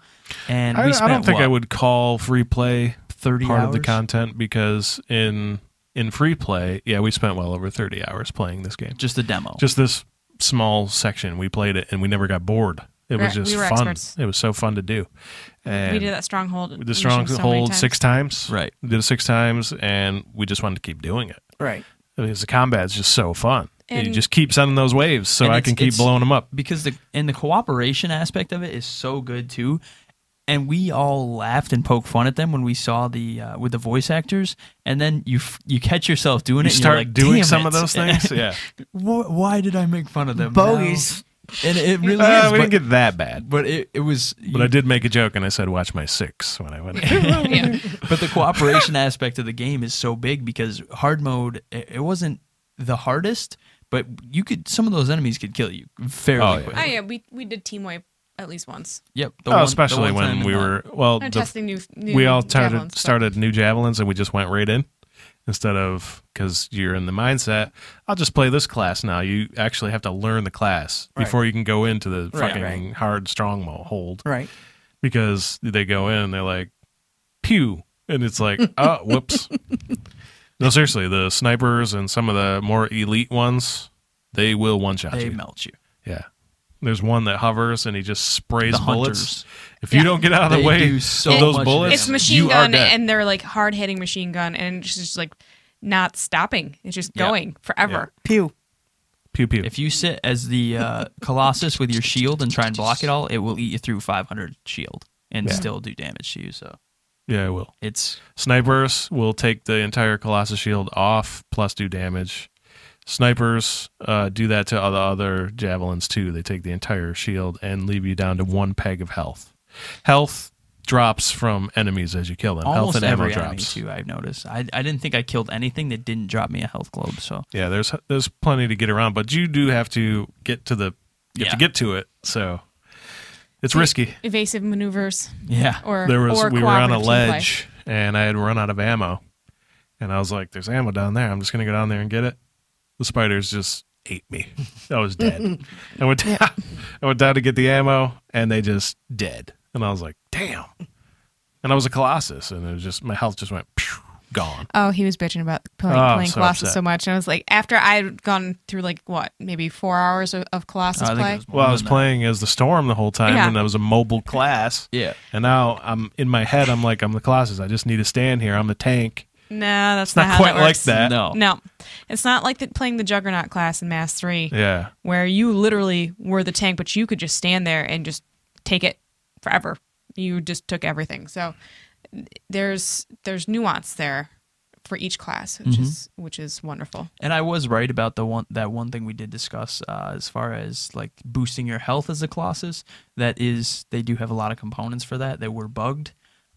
And I, we spent, I don't think what, I would call free play thirty part hours? Of the content, because in in free play, yeah, we spent well over thirty hours playing this game. Just the demo. Just this small section. We played it and we never got bored. It we're, was just we fun. Experts. It was so fun to do. And we did that Stronghold. The Stronghold so six times. Right. We did it six times and we just wanted to keep doing it. Right. Because the combat's just so fun. And you just keep sending those waves so I can keep blowing them up. Because the and the cooperation aspect of it is so good too. And we all laughed and poked fun at them when we saw the uh, with the voice actors. And then you f you catch yourself doing you it. You start and you're like, doing some it. Of those things. Yeah. Why did I make fun of them? Bogies. No. And it really uh, is. We but, didn't get that bad, but it, it was. But you, I did make a joke, and I said, "Watch my six when I went." Yeah. But the cooperation aspect of the game is so big because hard mode, it wasn't the hardest, but you could some of those enemies could kill you fairly oh, yeah. quickly. Oh yeah, we we did team wipe at least once. Yep. The oh, one, especially the when we were well the, testing new, new. We all started started new javelins, and we just went right in. Instead of, because you're in the mindset, I'll just play this class now. You actually have to learn the class right. before you can go into the right, fucking right. hard stronghold. Right. Because they go in and they're like, pew. And it's like, oh, whoops. No, seriously, the snipers and some of the more elite ones, they will one-shot you. They melt you. Yeah. There's one that hovers and he just sprays bullets. If you yeah. don't get out of the they way so it, those bullets, it's machine gun and they're like hard hitting machine gun and it's just like not stopping. It's just yeah. going forever. Yeah. Pew. Pew pew. If you sit as the uh, Colossus with your shield and try and block it all, it will eat you through five hundred shield and yeah. still do damage to you. So yeah, it will. It's snipers will take the entire Colossus shield off plus do damage. Snipers uh, do that to other other javelins too. They take the entire shield and leave you down to one peg of health. Health drops from enemies as you kill them. Almost health and every ammo enemy drops. Too, I've noticed. I I didn't think I killed anything that didn't drop me a health globe. So yeah, there's there's plenty to get around, but you do have to get to the you yeah. have to get to it. So it's risky. Evasive maneuvers. Yeah. Or there was or we were on a ledge and I had run out of ammo, and I was like, "There's ammo down there. I'm just gonna go down there and get it." The spiders just ate me. I was dead. I went down, I went down to get the ammo, and they just dead. And I was like, damn. And I was a Colossus, and it was just my health just went pew, gone. Oh, he was bitching about playing, oh, playing so Colossus upset. So much. And I was like, after I'd gone through like what, maybe four hours of, of Colossus oh, play. Well, I was playing as the Storm the whole time, yeah. and I was a mobile class. Yeah. And now I'm in my head. I'm like, I'm the Colossus. I just need to stand here. I'm the tank. No, that's it's not, not quite how that works. Like that. No, no, it's not like the, playing the Juggernaut class in Mass three. Yeah, where you literally were the tank, but you could just stand there and just take it forever. You just took everything. So there's there's nuance there for each class, which mm-hmm. is which is wonderful. And I was right about the one that one thing we did discuss uh, as far as like boosting your health as a Colossus. That is, they do have a lot of components for that. They were bugged.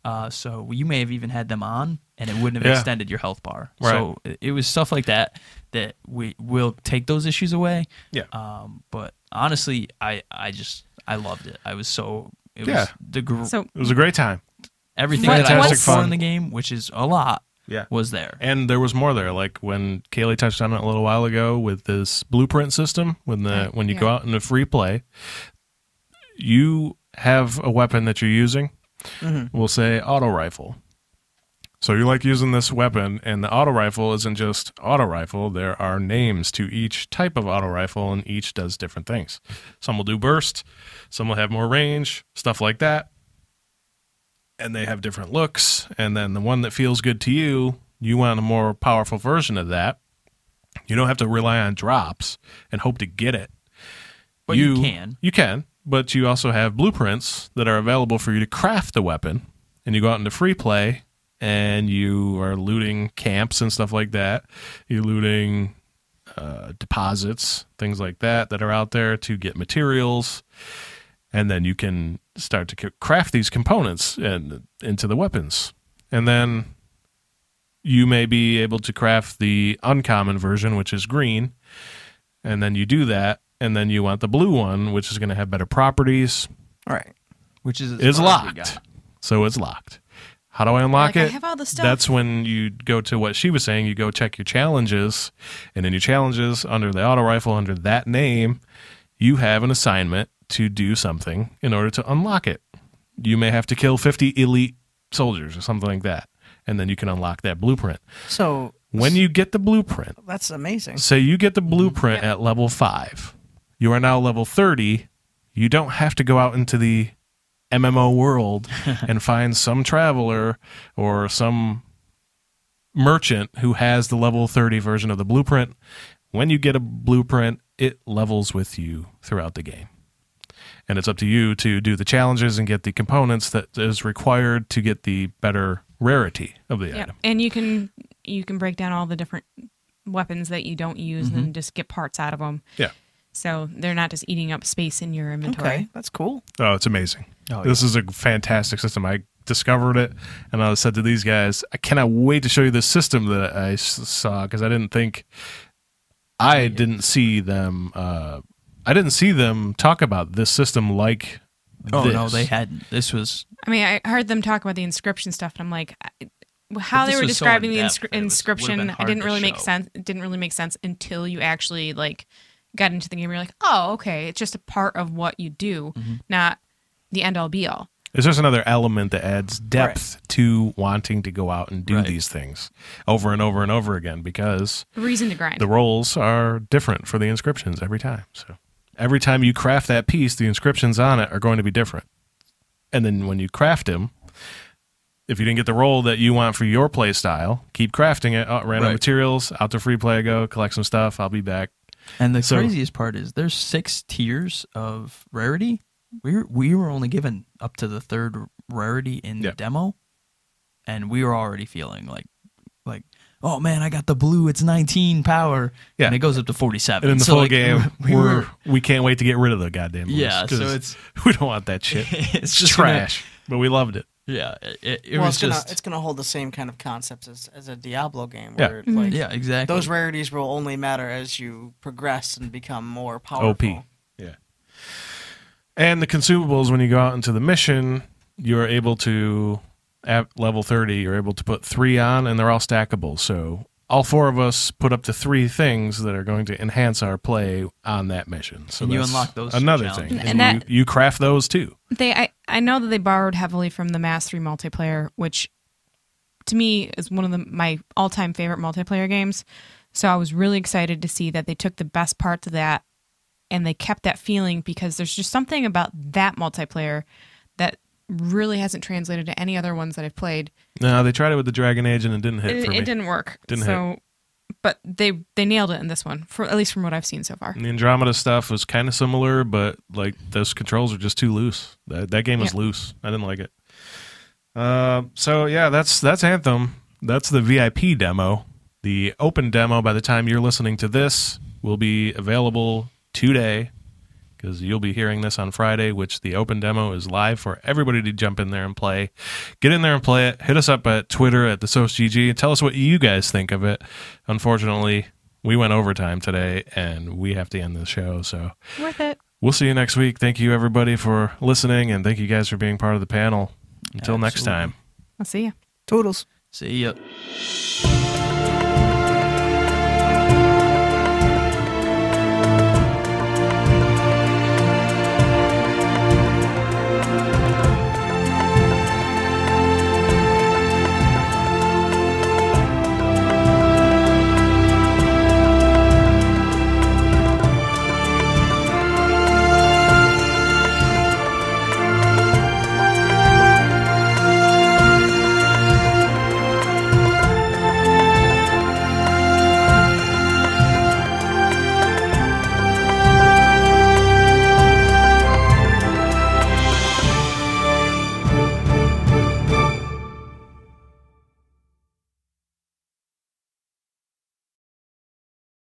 Uh, so you may have even had them on, and it wouldn't have yeah. extended your health bar. Right. So it, it was stuff like that that we will take those issues away. Yeah. Um. But honestly, I I just I loved it. I was so it yeah. was the gr so, it was a great time. Everything that I looked for in the game, which is a lot, yeah. was there. And there was more there. Like when Kaylee touched on it a little while ago with this blueprint system, when the yeah. when you yeah. go out in the free play, you have a weapon that you're using. Mm-hmm. We'll say auto rifle. So you like using this weapon, and the auto rifle isn't just auto rifle. There are names to each type of auto rifle, and each does different things. Some will do burst, some will have more range, stuff like that. And they have different looks. And then the one that feels good to you, you want a more powerful version of that. You don't have to rely on drops and hope to get it. But you, you can. You can. But you also have blueprints that are available for you to craft the weapon, and you go out into free play and you are looting camps and stuff like that. You're looting uh, deposits, things like that that are out there to get materials. And then you can start to craft these components and into the weapons. And then you may be able to craft the uncommon version, which is green. And then you do that. And then you want the blue one, which is going to have better properties. All right. Which is it's locked. So it's locked. How do I unlock like, it? I have all the stuff. That's when you go to what she was saying. You go check your challenges, and in your challenges under the auto rifle, under that name, you have an assignment to do something in order to unlock it. You may have to kill fifty elite soldiers or something like that, and then you can unlock that blueprint. So when you get the blueprint, that's amazing. Say you get the blueprint yeah. at level five. You are now level thirty. You don't have to go out into the M M O world and find some traveler or some merchant who has the level thirty version of the blueprint. When you get a blueprint, it levels with you throughout the game. And it's up to you to do the challenges and get the components that is required to get the better rarity of the yeah. item. And you can you can break down all the different weapons that you don't use mm-hmm. and just get parts out of them. Yeah. So they're not just eating up space in your inventory. Okay, that's cool. Oh, it's amazing. Oh, this yeah. is a fantastic system. I discovered it, and I said to these guys, I cannot wait to show you this system that I saw, because I didn't think, I didn't see them, uh, I didn't see them talk about this system like oh, this. Oh, no, they hadn't. This was... I mean, I heard them talk about the inscription stuff, and I'm like... I, How they were describing so in depth, the inscri inscription, it didn't really make sense. It didn't really make sense until you actually, like, got into the game. You're like, oh, okay, it's just a part of what you do, mm-hmm. not the end all be all. It's just another element that adds depth right. to wanting to go out and do right. these things over and over and over again, because the reason to grind. The roles are different for the inscriptions every time. So every time you craft that piece, the inscriptions on it are going to be different. And then when you craft them, if you didn't get the role that you want for your play style, keep crafting it. Oh, random right. materials, out to free play, go collect some stuff. I'll be back. And the so, craziest part is there's six tiers of rarity. We we were only given up to the third rarity in yeah. the demo, and we were already feeling like, like oh man, I got the blue. It's nineteen power, yeah. and it goes up to forty-seven. And in the so full like, game, we we're, were we can't wait to get rid of the goddamn blues, yeah. So it's we don't want that shit. It's just trash, gonna, but we loved it. Yeah, it, it well, was it's gonna, just... it's going to hold the same kind of concepts as, as a Diablo game. Where, yeah. Like, yeah, exactly. Those rarities will only matter as you progress and become more powerful. O P, yeah. And the consumables, when you go out into the mission, you're able to, at level thirty, you're able to put three on, and they're all stackable. So all four of us put up to three things that are going to enhance our play on that mission. So and you unlock those. Another thing, and, and that, you, you craft those too. They, I, I know that they borrowed heavily from the Mass three multiplayer, which to me is one of the, my all-time favorite multiplayer games. So I was really excited to see that they took the best parts of that and they kept that feeling, because there's just something about that multiplayer that really hasn't translated to any other ones that I've played. No, they tried it with the Dragon Age and it didn't hit. It, for me. It didn't work. Didn't so, hit. But they they nailed it in this one, for at least from what I've seen so far. And the Andromeda stuff was kind of similar, but like those controls are just too loose. That that game was yeah. loose. I didn't like it. Uh, so yeah, that's that's Anthem. That's the V I P demo. The open demo, by the time you're listening to this, will be available today, because you'll be hearing this on Friday, which the open demo is live for everybody to jump in there and play. Get in there and play it. Hit us up at Twitter at the T S G G and tell us what you guys think of it. Unfortunately, we went overtime today, and we have to end the show. So worth it. We'll see you next week. Thank you, everybody, for listening, and thank you guys for being part of the panel. Until Absolutely. Next time. I'll see you. Toodles. See ya.